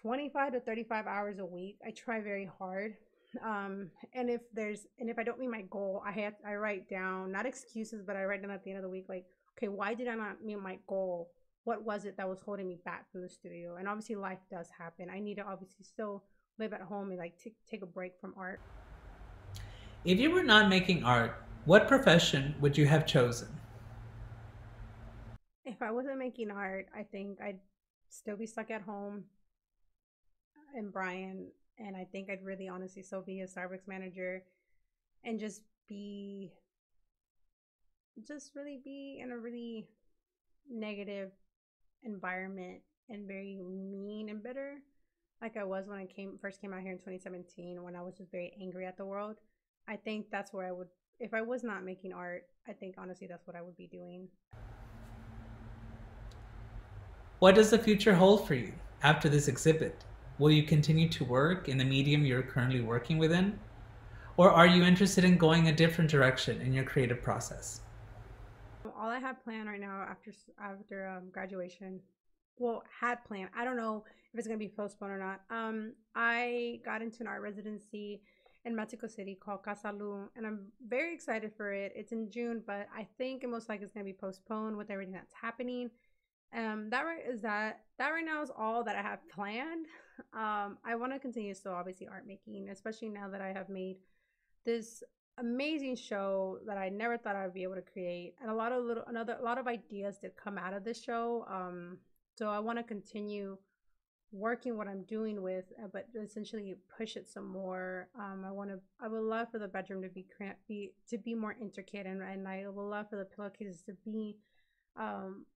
twenty-five to thirty-five hours a week. I try very hard. Um, and if there's and if I don't meet my goal, I have I write down not excuses, but I write down at the end of the week like, okay, why did I not meet my goal? What was it that was holding me back from the studio? And obviously life does happen. I need to obviously still live at home and like take a break from art. If you were not making art, what profession would you have chosen? If I wasn't making art, I think I'd still be stuck at home in Bryan. And I think I'd really honestly still be a Starbucks manager and just be... just really be in a really negative environment and very mean and bitter, like I was when I came first came out here in twenty seventeen, when I was just very angry at the world. I think that's where I would, if I was not making art, I think honestly that's what I would be doing. What does the future hold for you after this exhibit? Will you continue to work in the medium you're currently working within? Or are you interested in going a different direction in your creative process? All I have planned right now after after um, graduation, well, had planned. I don't know if it's going to be postponed or not. Um, I got into an art residency in Mexico City called Casa Luz, and I'm very excited for it. It's in June, but I think it most likely is going to be postponed with everything that's happening. Um, that right is that that right now is all that I have planned. Um, I want to continue still obviously art making, especially now that I have made this amazing show that I never thought I'd be able to create, and a lot of little another a lot of ideas that come out of this show. Um so I want to continue working what I'm doing with, but essentially push it some more. Um, I want to, I would love for the bedroom to be be to be more intricate, and, and I would love for the pillowcases to be um,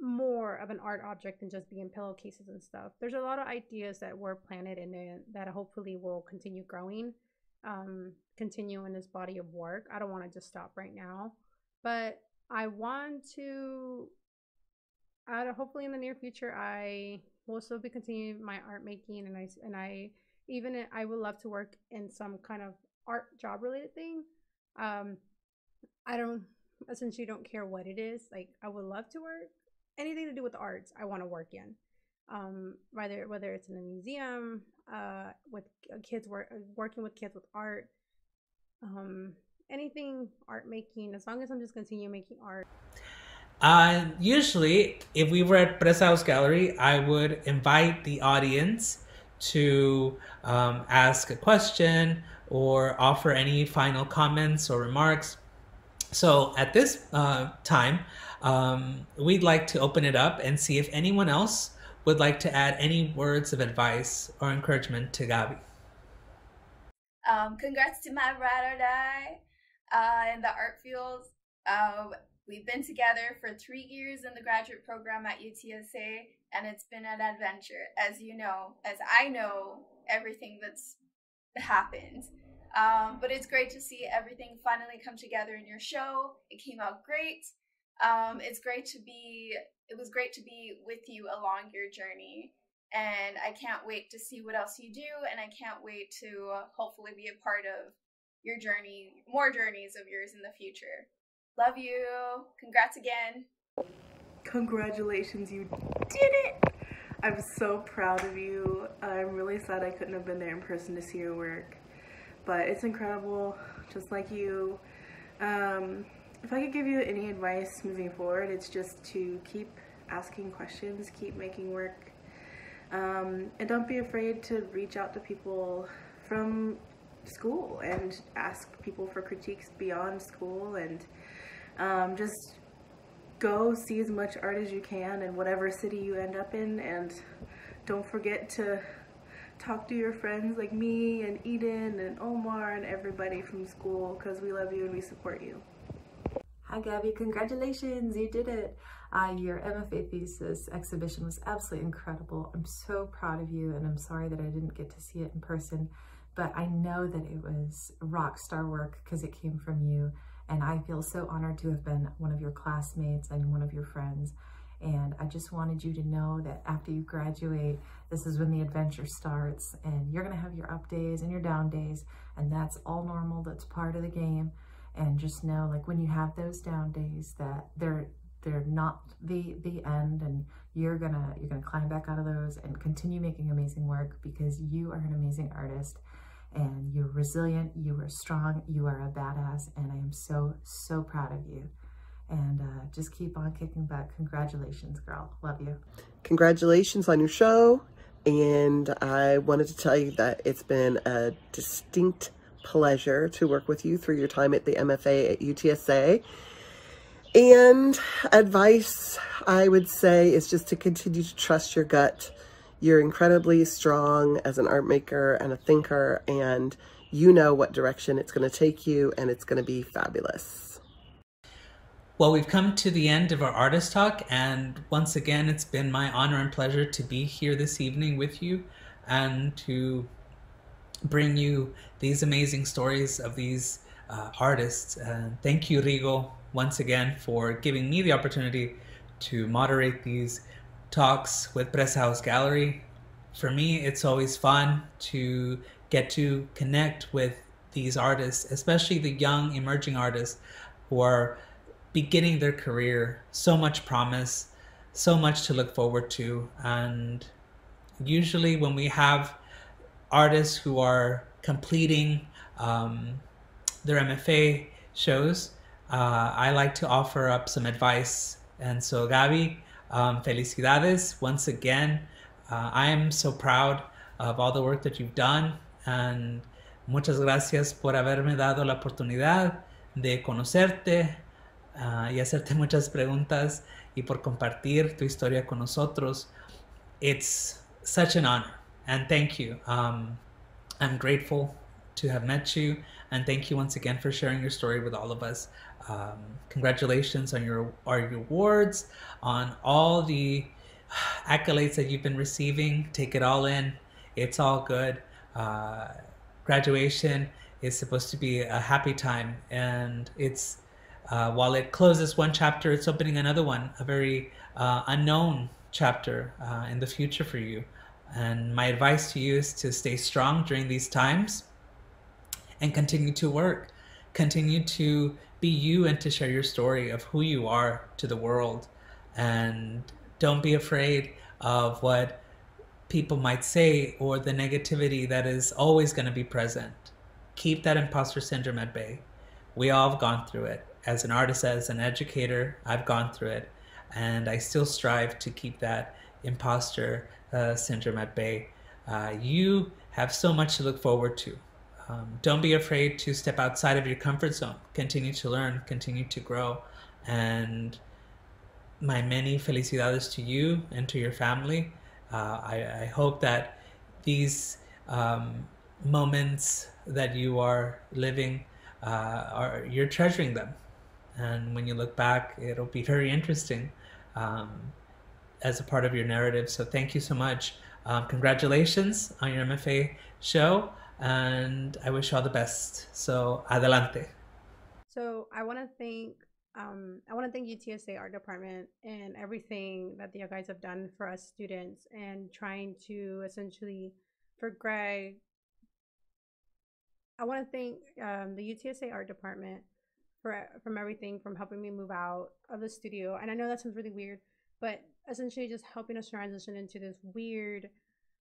more of an art object than just being pillowcases and stuff. There's a lot of ideas that were planted in it that hopefully will continue growing, um, continue in this body of work. I don't want to just stop right now, but I want to, I hopefully in the near future, I will still be continuing my art making, and I and I even I would love to work in some kind of art job related thing. Um, I don't essentially don't care what it is. Like, I would love to work anything to do with the arts. I want to work in, um, whether whether it's in a museum, uh, with kids work working with kids with art, um, anything art making. As long as I'm just continue making art. Uh, usually, if we were at Presa House Gallery, I would invite the audience to um, ask a question or offer any final comments or remarks. So at this uh, time, um, we'd like to open it up and see if anyone else would like to add any words of advice or encouragement to Gabi. Um, congrats to my ride or die uh, in the art field. Um, We've been together for three years in the graduate program at U T S A, and it's been an adventure, as you know, as I know everything that's happened. Um, but it's great to see everything finally come together in your show. It came out great. Um, it's great to be, it was great to be with you along your journey. And I can't wait to see what else you do, and I can't wait to hopefully be a part of your journey, more journeys of yours in the future. Love you. Congrats again. Congratulations, you did it. I'm so proud of you. I'm really sad I couldn't have been there in person to see your work, but it's incredible, just like you. Um, if I could give you any advice moving forward, it's just to keep asking questions, keep making work, um, and don't be afraid to reach out to people from school and ask people for critiques beyond school, and Um, just go see as much art as you can in whatever city you end up in, and don't forget to talk to your friends like me and Eden and Omar and everybody from school, because we love you and we support you. Hi Gabi, congratulations, you did it. Uh, your M F A thesis exhibition was absolutely incredible. I'm so proud of you, and I'm sorry that I didn't get to see it in person, but I know that it was rock star work because it came from you. And I feel so honored to have been one of your classmates and one of your friends. And I just wanted you to know that after you graduate, this is when the adventure starts, and you're gonna have your up days and your down days, and that's all normal, that's part of the game. And just know, like, when you have those down days, that they're they're not the the end, and you're gonna you're gonna climb back out of those and continue making amazing work, because you are an amazing artist. And you're resilient, you are strong, you are a badass, and I am so, so proud of you. And uh, just keep on kicking back. Congratulations, girl. Love you. Congratulations on your show. And I wanted to tell you that it's been a distinct pleasure to work with you through your time at the M F A at U T S A. And advice, I would say, is just to continue to trust your gut. You're incredibly strong as an art maker and a thinker, and you know what direction it's going to take you, and it's going to be fabulous. Well, we've come to the end of our artist talk, and once again, it's been my honor and pleasure to be here this evening with you and to bring you these amazing stories of these uh, artists. Uh, thank you, Rigo, once again for giving me the opportunity to moderate these talks with Presa House Gallery. For me, it's always fun to get to connect with these artists, especially the young emerging artists who are beginning their career. So much promise, so much to look forward to. And usually when we have artists who are completing um, their M F A shows, uh, I like to offer up some advice. And so Gabi, Um, felicidades once again. Uh, I am so proud of all the work that you've done, and muchas gracias por haberme dado la oportunidad de conocerte uh, y hacerte muchas preguntas y por compartir tu historia con nosotros. It's such an honor, and thank you. Um, I'm grateful to have met you, and thank you once again for sharing your story with all of us. Um, congratulations on your, on your awards, on all the accolades that you've been receiving. Take it all in. It's all good. Uh, graduation is supposed to be a happy time, and it's uh, while it closes one chapter, it's opening another one, a very uh, unknown chapter uh, in the future for you. And my advice to you is to stay strong during these times and continue to work. Continue to be you and to share your story of who you are to the world. And don't be afraid of what people might say or the negativity that is always going to be present. Keep that imposter syndrome at bay. We all have gone through it. As an artist, as an educator, I've gone through it. And I still strive to keep that imposter uh, syndrome at bay. Uh, you have so much to look forward to. Um, don't be afraid to step outside of your comfort zone. Continue to learn, continue to grow. And my many felicidades to you and to your family. Uh, I, I hope that these um, moments that you are living, uh, are you're treasuring them. And when you look back, it'll be very interesting um, as a part of your narrative. So thank you so much. Um, congratulations on your M F A show. And I wish you all the best. So adelante. So I want to thank um, I want to thank U T S A Art Department and everything that you guys have done for us students, and trying to essentially for Greg. I want to thank um, the U T S A Art Department for from everything, from helping me move out of the studio. And I know that sounds really weird, but essentially just helping us transition into this weird,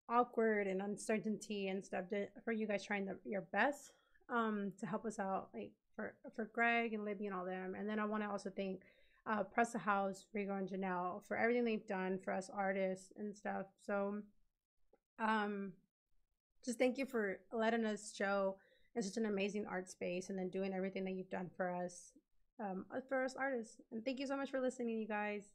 awkward and uncertainty and stuff, to, for you guys trying the, your best um to help us out, like for for Greg and Libby and all them. And then I want to also thank uh Presa House, Rigo and Janelle, for everything they've done for us artists and stuff. So um just thank you for letting us show in such an amazing art space, and then doing everything that you've done for us um for us artists. And thank you so much for listening, you guys.